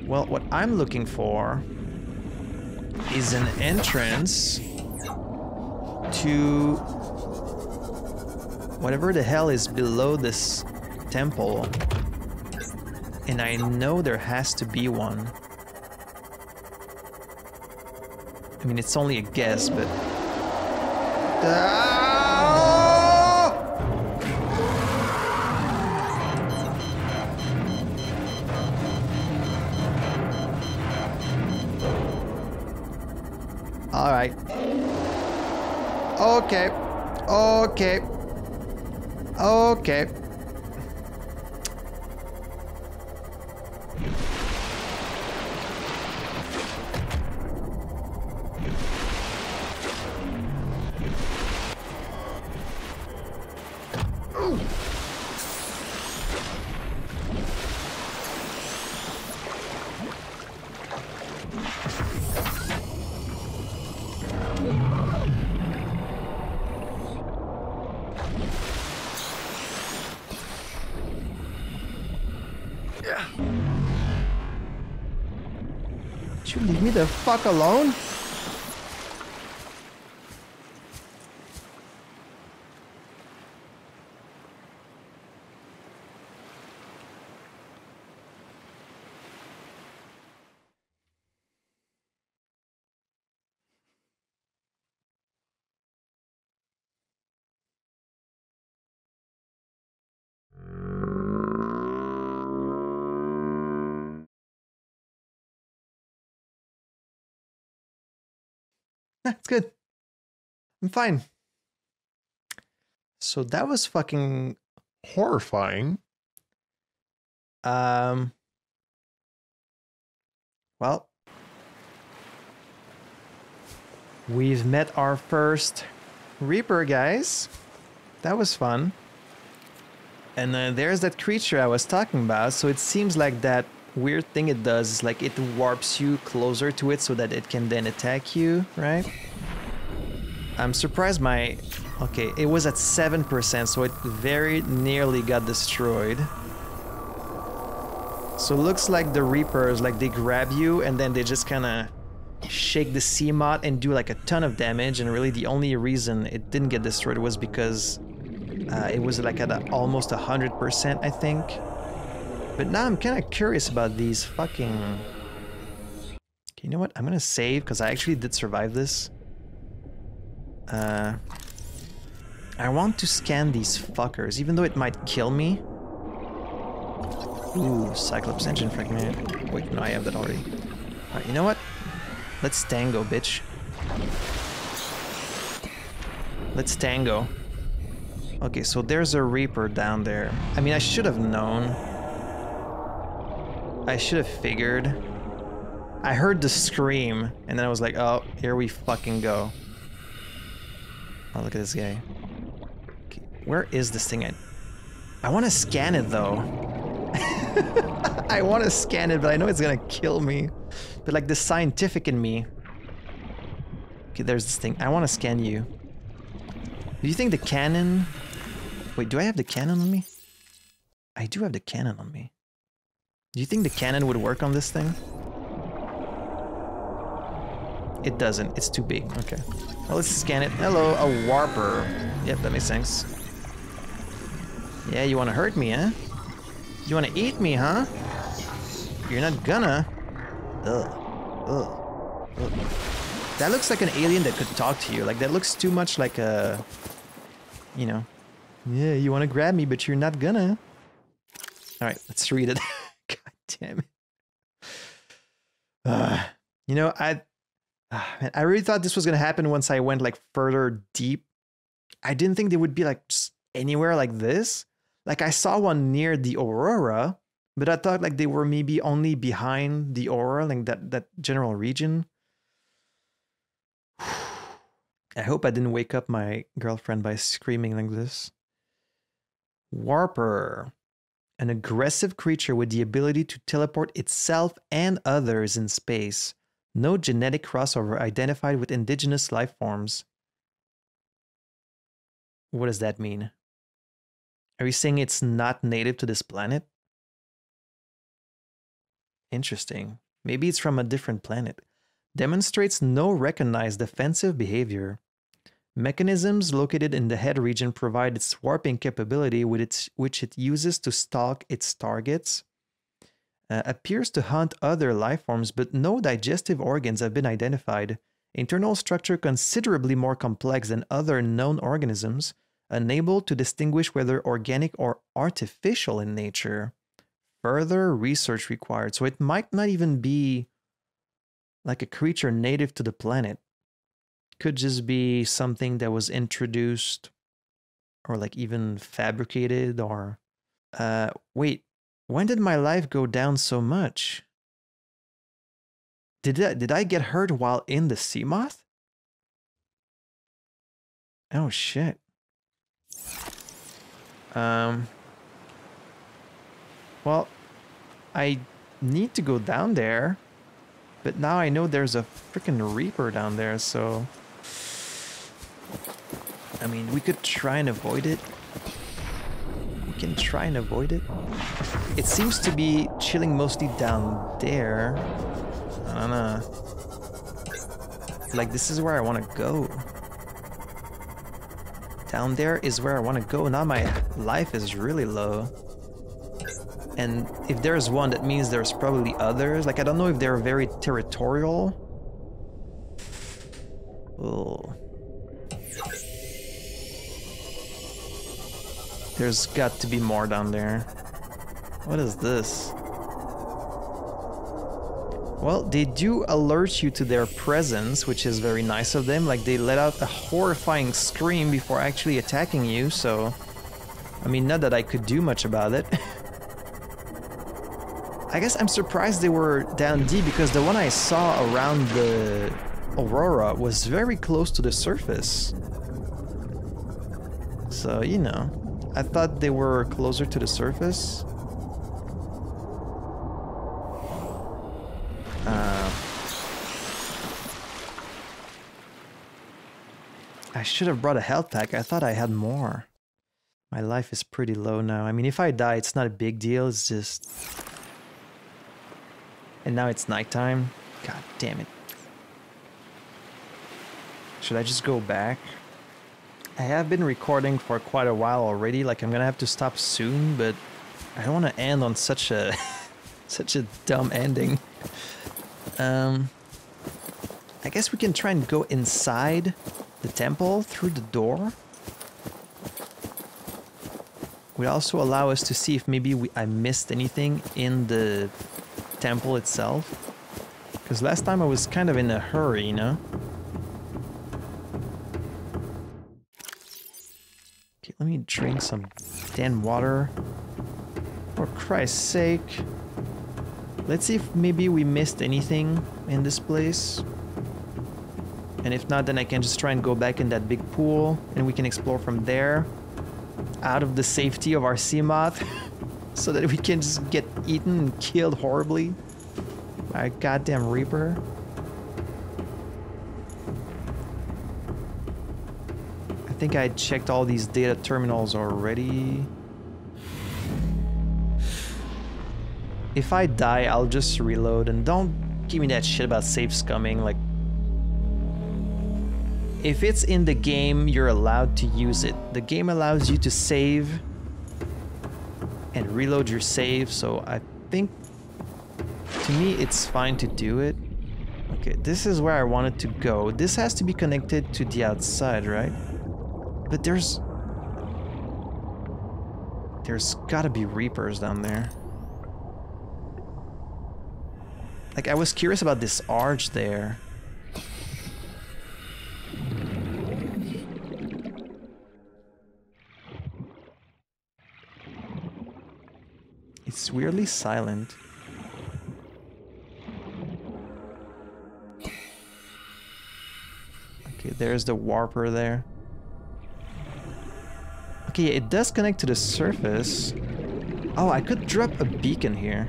Well, what I'm looking for is an entrance to whatever the hell is below this temple. And I know there has to be one. I mean, it's only a guess, but... Ah! All right. Okay. Okay. Okay. The fuck alone? That's good. I'm fine. So that was fucking horrifying. Um. Well, we've met our first Reaper, guys. That was fun. And uh, there's that creature I was talking about. So it seems like that weird thing it does is like it warps you closer to it so that it can then attack you, right? I'm surprised my... Okay, it was at seven percent, so it very nearly got destroyed. So it looks like the Reapers, like they grab you and then they just kind of shake the Seamoth and do like a ton of damage, and really the only reason it didn't get destroyed was because uh, it was like at a, almost one hundred percent, I think. But now I'm kind of curious about these fucking... You know what? I'm going to save because I actually did survive this. Uh, I want to scan these fuckers, even though it might kill me. Ooh, Cyclops engine fragment. Wait, no, I have that already. Alright, you know what? Let's tango, bitch. Let's tango. Okay, so there's a Reaper down there. I mean, I should have known. I should have figured. I heard the scream, and then I was like, oh, here we fucking go. Oh, look at this guy. Okay, where is this thing at? I want to scan it, though. I want to scan it, but I know it's gonna kill me. But, like, the scientific in me... Okay, there's this thing. I want to scan you. Do you think the cannon... Wait, do I have the cannon on me? I do have the cannon on me. Do you think the cannon would work on this thing? It doesn't. It's too big. Okay. Well, let's scan it. Hello, a Warper. Yep, that makes sense. Yeah, you want to hurt me, huh? You want to eat me, huh? You're not gonna. Ugh. Ugh. Ugh. That looks like an alien that could talk to you. Like, that looks too much like a... You know. Yeah, you want to grab me, but you're not gonna. Alright, let's read it. Damn it. Uh, you know, I uh, man, I really thought this was gonna happen once I went like further deep. I didn't think they would be like just anywhere like this. Like, I saw one near the Aurora, but I thought like they were maybe only behind the Aurora, like that that general region. I hope I didn't wake up my girlfriend by screaming like this. Warper. An aggressive creature with the ability to teleport itself and others in space. No genetic crossover identified with indigenous life forms. What does that mean? Are you saying it's not native to this planet? Interesting. Maybe it's from a different planet. Demonstrates no recognized defensive behavior. Mechanisms located in the head region provide its warping capability, with its, which it uses to stalk its targets. Uh, appears to hunt other life forms, but no digestive organs have been identified. Internal structure considerably more complex than other known organisms, unable to distinguish whether organic or artificial in nature. Further research required, so it might not even be like a creature native to the planet. Could just be something that was introduced or like even fabricated or... Uh, wait, when did my life go down so much? Did I, did I get hurt while in the Seamoth? Oh, shit. Um. Well, I need to go down there, but now I know there's a freaking Reaper down there, so... I mean, we could try and avoid it. We can try and avoid it. It seems to be chilling mostly down there. I don't know. Like, this is where I want to go. Down there is where I want to go. Now my life is really low. And if there's one, that means there's probably others. Like, I don't know if they're very territorial. Oh. There's got to be more down there. What is this? Well, they do alert you to their presence, which is very nice of them. Like, they let out a horrifying scream before actually attacking you, so... I mean, not that I could do much about it. I guess I'm surprised they were down D, because the one I saw around the Aurora was very close to the surface. So, you know, I thought they were closer to the surface. Uh, I should have brought a health pack. I thought I had more. My life is pretty low now. I mean, if I die, it's not a big deal. It's just... And now it's nighttime. God damn it. Should I just go back? I have been recording for quite a while already. Like, I'm gonna have to stop soon, but I don't want to end on such a... such a dumb ending. Um, I guess we can try and go inside the temple through the door. Would also allow us to see if maybe we, I missed anything in the temple itself. Because last time I was kind of in a hurry, you know? Okay, let me drink some damn water. For Christ's sake. Let's see if maybe we missed anything in this place. And if not, then I can just try and go back in that big pool and we can explore from there. Out of the safety of our Seamoth. So that we can just get eaten and killed horribly by a goddamn Reaper. I think I checked all these data terminals already. If I die, I'll just reload, and don't give me that shit about saves coming, like... If it's in the game, you're allowed to use it. The game allows you to save and reload your save, so I think... To me, it's fine to do it. Okay, this is where I wanted to go. This has to be connected to the outside, right? But there's... There's gotta be Reapers down there. Like, I was curious about this arch there. It's weirdly silent. Okay, there's the Warper there. Okay, it does connect to the surface. Oh, I could drop a beacon here.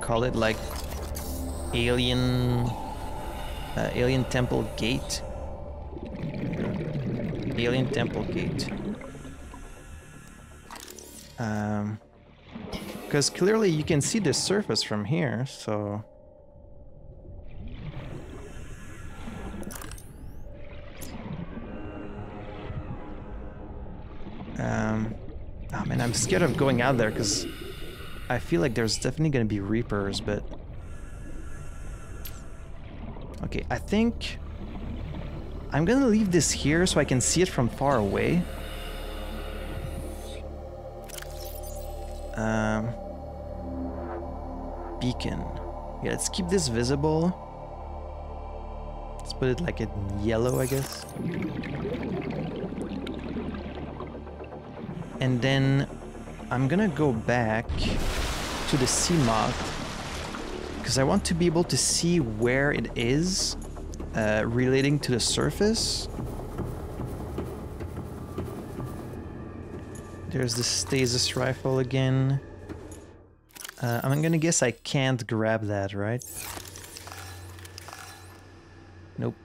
Call it like alien uh, alien temple gate alien temple gate um because clearly you can see the surface from here, so um oh man, I'm scared of going out there because I feel like there's definitely gonna be Reapers, but... Okay, I think... I'm gonna leave this here so I can see it from far away. Um... Beacon. Yeah, let's keep this visible. Let's put it like in yellow, I guess. And then... I'm gonna go back to the Seamoth because I want to be able to see where it is uh, relating to the surface. There's the stasis rifle again. Uh, I'm gonna guess I can't grab that, right? Nope.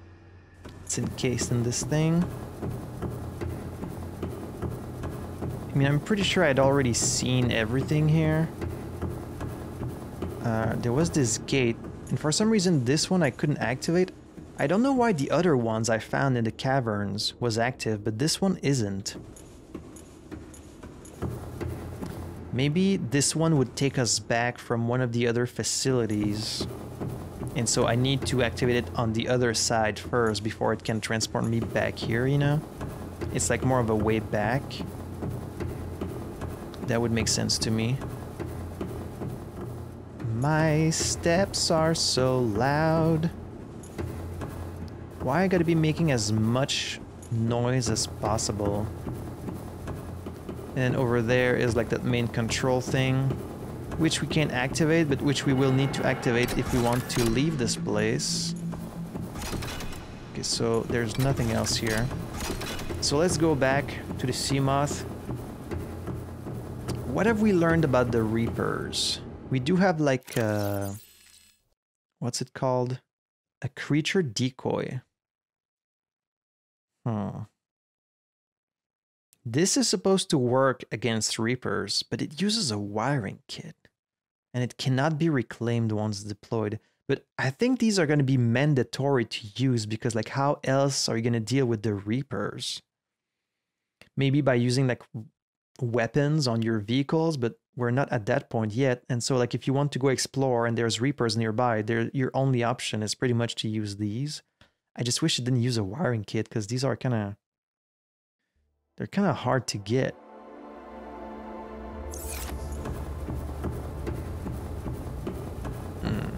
It's encased in this thing. I mean, I'm pretty sure I'd already seen everything here. Uh, there was this gate, and for some reason this one I couldn't activate. I don't know why the other ones I found in the caverns was active, but this one isn't. Maybe this one would take us back from one of the other facilities. And so I need to activate it on the other side first before it can transport me back here, you know? It's like more of a way back. That would make sense to me. My steps are so loud. Why I gotta be making as much noise as possible? And over there is like that main control thing, which we can't activate, but which we will need to activate if we want to leave this place. Okay, so there's nothing else here. So let's go back to the Seamoth. What have we learned about the Reapers? We do have like a... what's it called? A creature decoy. Hmm. This is supposed to work against Reapers, but it uses a wiring kit, and it cannot be reclaimed once deployed. But I think these are going to be mandatory to use, because like how else are you going to deal with the Reapers? Maybe by using like weapons on your vehicles, but we're not at that point yet. And so like if you want to go explore and there's Reapers nearby, there your only option is pretty much to use these. I just wish it didn't use a wiring kit, because these are kind of... they're kind of hard to get. Mm.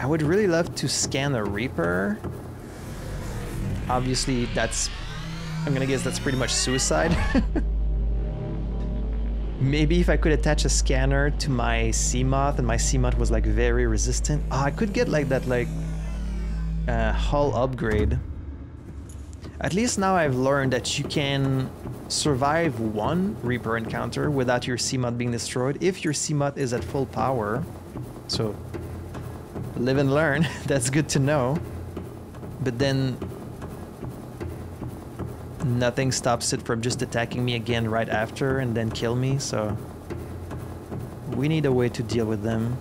I would really love to scan a Reaper. Obviously, that's... I'm gonna guess that's pretty much suicide. Maybe if I could attach a scanner to my Seamoth, and my Seamoth was like very resistant. Oh, I could get like that like... Uh, hull upgrade. At least now I've learned that you can survive one Reaper encounter without your Seamoth being destroyed if your Seamoth is at full power. So, live and learn. That's good to know. But then, nothing stops it from just attacking me again right after and then kill me, so... we need a way to deal with them.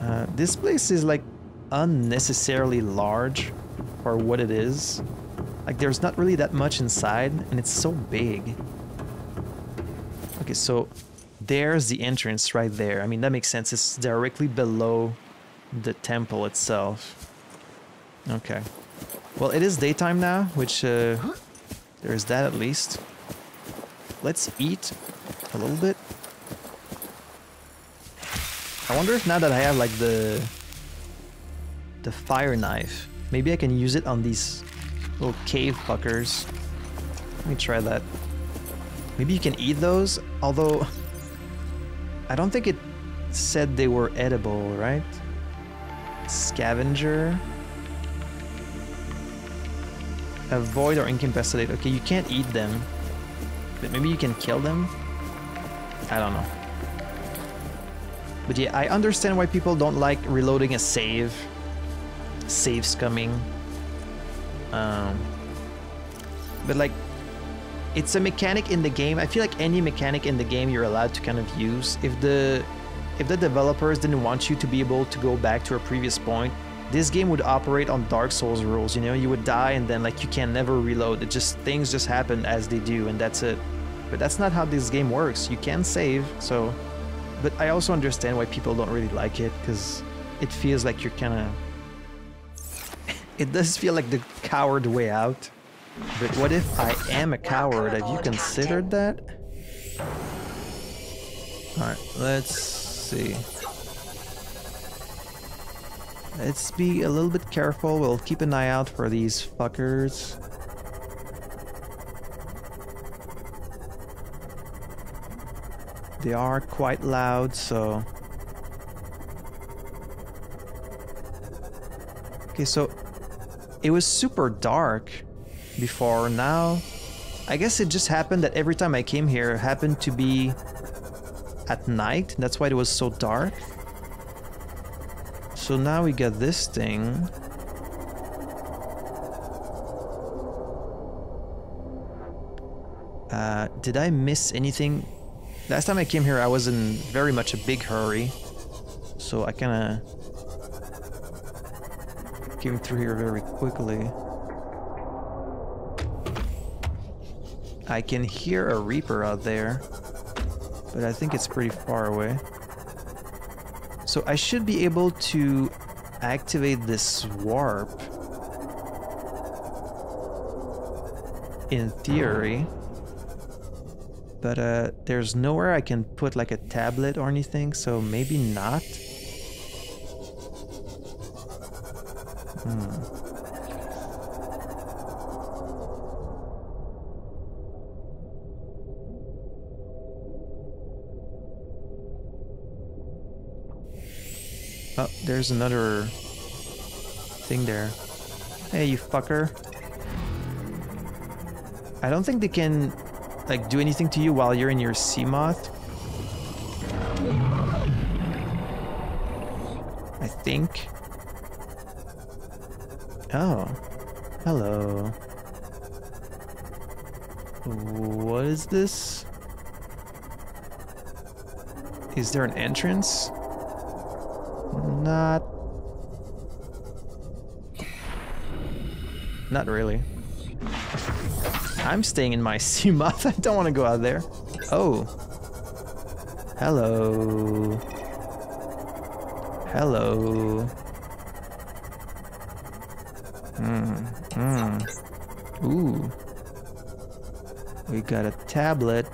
Uh, this place is like unnecessarily large for what it is. Like there's not really that much inside, and it's so big. Okay, so there's the entrance right there. I mean, that makes sense. It's directly below the temple itself. Okay. Well, it is daytime now, which uh, there is that at least. Let's eat a little bit. I wonder if now that I have like the the fire knife, maybe I can use it on these little cave fuckers. Let me try that. Maybe you can eat those, although I don't think it said they were edible, right? Scavenger. Avoid or incapacitate. Okay, you can't eat them, but maybe you can kill them? I don't know. But yeah, I understand why people don't like reloading a save. Saves coming. Um, but like, it's a mechanic in the game. I feel like any mechanic in the game you're allowed to kind of use. If the if the developers didn't want you to be able to go back to a previous point, this game would operate on Dark Souls rules, you know? You would die and then like you can never reload. It just, things just happen as they do and that's it. But that's not how this game works. You can save, so... but I also understand why people don't really like it, because it feels like you're kind of... it does feel like the coward way out. But what if I am a coward? Have you considered that? Alright, let's see. Let's be a little bit careful. We'll keep an eye out for these fuckers. They are quite loud, so... okay, so... it was super dark before. Now, I guess it just happened that every time I came here, it happened to be at night. That's why it was so dark. So now we got this thing. Uh, did I miss anything? Last time I came here, I was in very much a big hurry. So I kinda... came through here very quickly. I can hear a Reaper out there, but I think it's pretty far away. So I should be able to activate this warp in theory. but uh, there's nowhere I can put like a tablet or anything, so maybe not. Hmm. Oh, there's another thing there. Hey, you fucker. I don't think they can, like, do anything to you while you're in your Seamoth. I think. Oh. Hello. What is this? Is there an entrance? Not... Not really. I'm staying in my Seamoth. I don't want to go out there. Oh. Hello. Hello. Hmm. Hmm. Ooh. We got a tablet.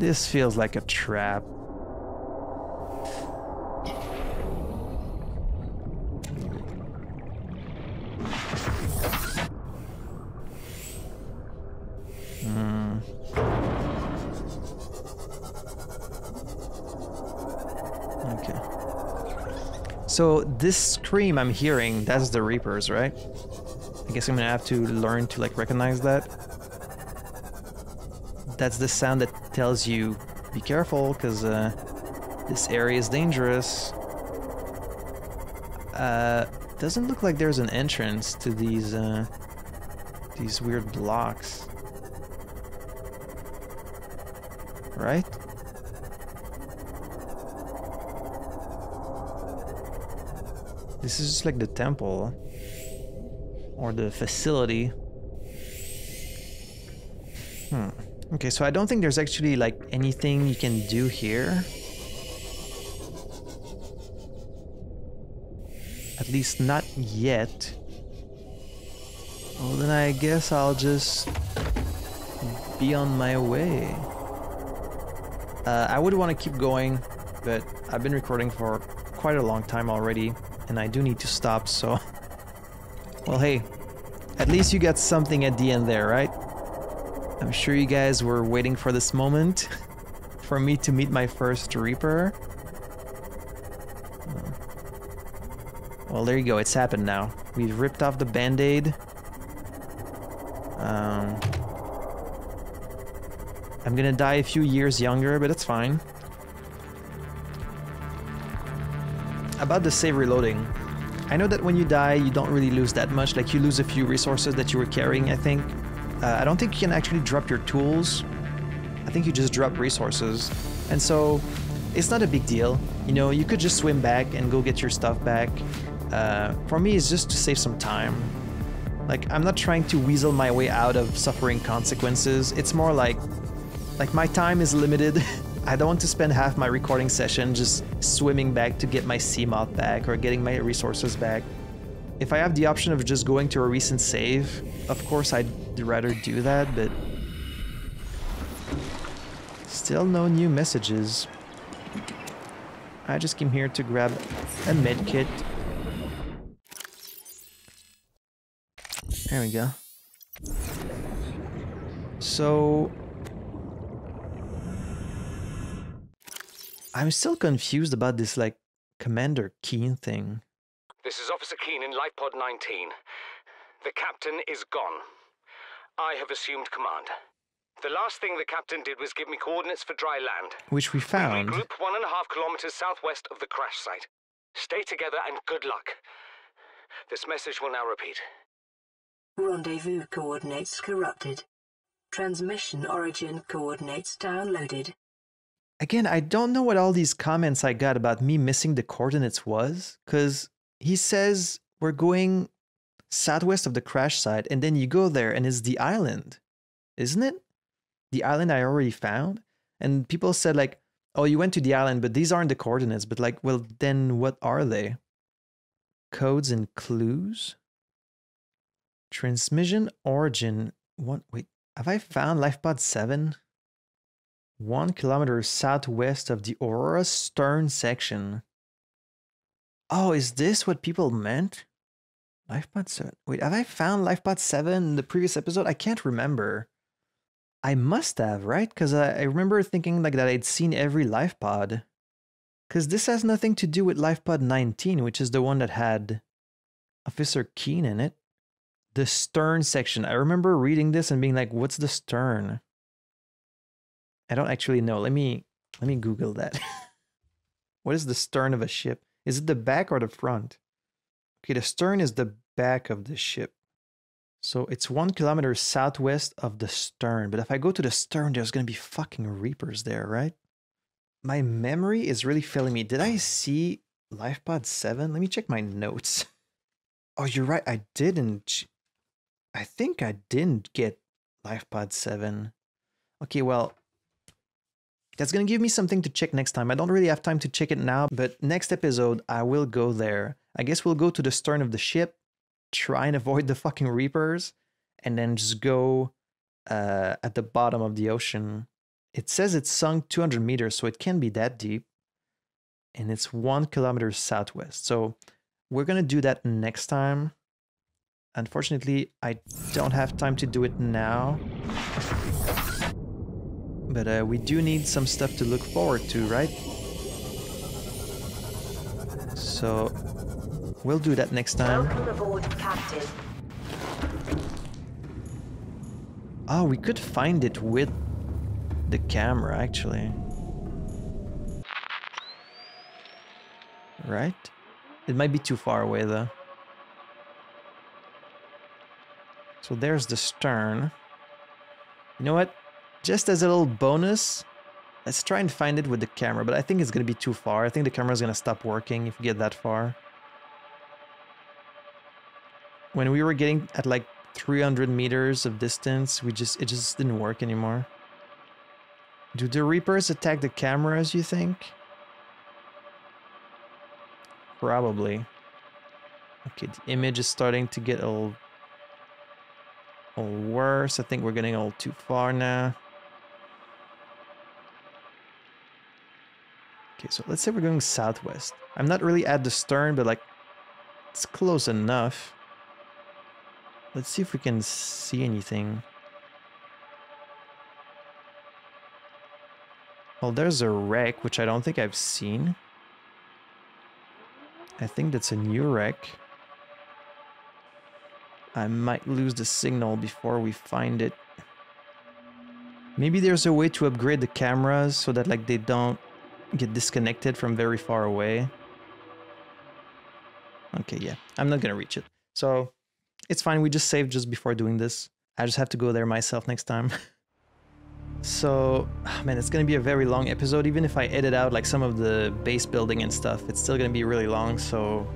This feels like a trap. So this scream I'm hearing, that's the Reapers, right? I guess I'm gonna have to learn to like recognize that. That's the sound that tells you, be careful, because uh, this area is dangerous. Uh, doesn't look like there's an entrance to these uh, these weird blocks, right? This is just like the temple, or the facility. Hmm. Okay, so I don't think there's actually like anything you can do here. At least not yet. Well, then I guess I'll just be on my way. Uh, I would want to keep going, but I've been recording for quite a long time already. And I do need to stop, so... Well, hey. At least you got something at the end there, right? I'm sure you guys were waiting for this moment. For me to meet my first Reaper. Well, there you go. It's happened now. We've ripped off the band-aid. Um, I'm gonna die a few years younger, but that's fine. About the save reloading, I know that when you die you don't really lose that much, like you lose a few resources that you were carrying, I think. Uh, I don't think you can actually drop your tools, I think you just drop resources, and so it's not a big deal, you know, you could just swim back and go get your stuff back. Uh, for me it's just to save some time, like I'm not trying to weasel my way out of suffering consequences, it's more like, like my time is limited. I don't want to spend half my recording session just swimming back to get my Seamoth back or getting my resources back. If I have the option of just going to a recent save, of course I'd rather do that, but... Still no new messages. I just came here to grab a medkit. There we go. So... I'm still confused about this, like, Commander Keen thing. This is Officer Keen in Life Pod nineteen. The captain is gone. I have assumed command. The last thing the captain did was give me coordinates for dry land. Which we found. We regroup one and a half kilometers southwest of the crash site. Stay together and good luck. This message will now repeat. Rendezvous coordinates corrupted. Transmission origin coordinates downloaded. Again, I don't know what all these comments I got about me missing the coordinates was, because he says we're going southwest of the crash site, and then you go there and it's the island, isn't it? The island I already found? And people said like, oh, you went to the island, but these aren't the coordinates, but like, well, then what are they? Codes and clues? Transmission origin. What? Wait, have I found Lifepod seven? one kilometer southwest of the Aurora stern section. Oh, is this what people meant? Lifepod seven. Wait, have I found Lifepod seven in the previous episode? I can't remember. I must have, right? Because I, I remember thinking like that I'd seen every Lifepod. Because this has nothing to do with Lifepod nineteen, which is the one that had Officer Keen in it. The stern section. I remember reading this and being like, what's the stern? I don't actually know. Let me let me Google that. What is the stern of a ship? Is it the back or the front? Okay, the stern is the back of the ship. So it's one kilometer southwest of the stern. But if I go to the stern, there's going to be fucking Reapers there, right? My memory is really failing me. Did I see Lifepod seven? Let me check my notes. Oh, you're right. I didn't. I think I didn't get Lifepod seven. Okay, well, that's going to give me something to check next time. I don't really have time to check it now, but next episode, I will go there. I guess we'll go to the stern of the ship, try and avoid the fucking Reapers, and then just go uh, at the bottom of the ocean. It says it's sunk two hundred meters, so it can't be that deep. And it's one kilometer southwest. So we're going to do that next time. Unfortunately, I don't have time to do it now. But uh, we do need some stuff to look forward to, right? So we'll do that next time. Welcome aboard, Captain. Oh, we could find it with the camera, actually. Right? It might be too far away, though. So there's the stern. You know what? Just as a little bonus, let's try and find it with the camera, but I think it's going to be too far. I think the camera's going to stop working if we get that far. When we were getting at like three hundred meters of distance, we just it just didn't work anymore. Do the Reapers attack the cameras, you think? Probably. Okay, the image is starting to get a little, a little worse. I think we're getting a little too far now. Okay, so let's say we're going southwest. I'm not really at the stern, but like, it's close enough. Let's see if we can see anything. Well, there's a wreck, which I don't think I've seen. I think that's a new wreck. I might lose the signal before we find it. Maybe there's a way to upgrade the cameras so that like they don't get disconnected from very far away. Okay, yeah, I'm not gonna reach it. So it's fine, we just saved just before doing this. I just have to go there myself next time. So, oh man, it's gonna be a very long episode. Even if I edit out like some of the base building and stuff, it's still gonna be really long, so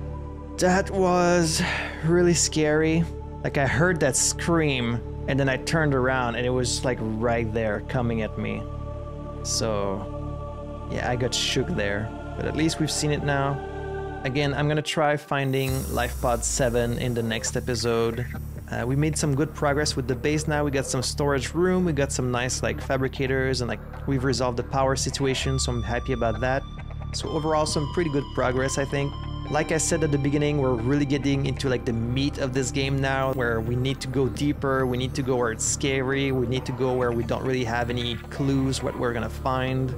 that was really scary. Like, I heard that scream and then I turned around and it was like right there coming at me. So yeah, I got shook there, but at least we've seen it now. Again, I'm gonna try finding Lifepod seven in the next episode. Uh, we made some good progress with the base now. We got some storage room, we got some nice like fabricators, and like we've resolved the power situation, so I'm happy about that. So overall, some pretty good progress, I think. Like I said at the beginning, we're really getting into like the meat of this game now, where we need to go deeper, we need to go where it's scary, we need to go where we don't really have any clues what we're gonna find.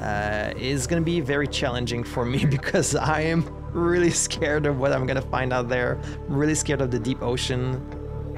Uh, is going to be very challenging for me because I am really scared of what I'm going to find out there. I'm really scared of the deep ocean,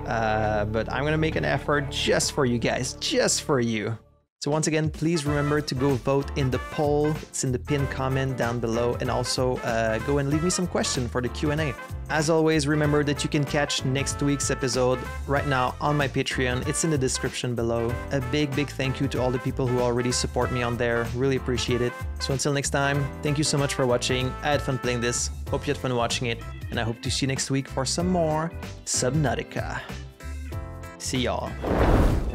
uh, but I'm going to make an effort just for you guys, just for you. So once again, please remember to go vote in the poll. It's in the pinned comment down below, and also uh, go and leave me some question for the Q and A. As always, remember that you can catch next week's episode right now on my Patreon. It's in the description below. A big, big thank you to all the people who already support me on there. Really appreciate it. So until next time, thank you so much for watching. I had fun playing this. Hope you had fun watching it. And I hope to see you next week for some more Subnautica. See y'all.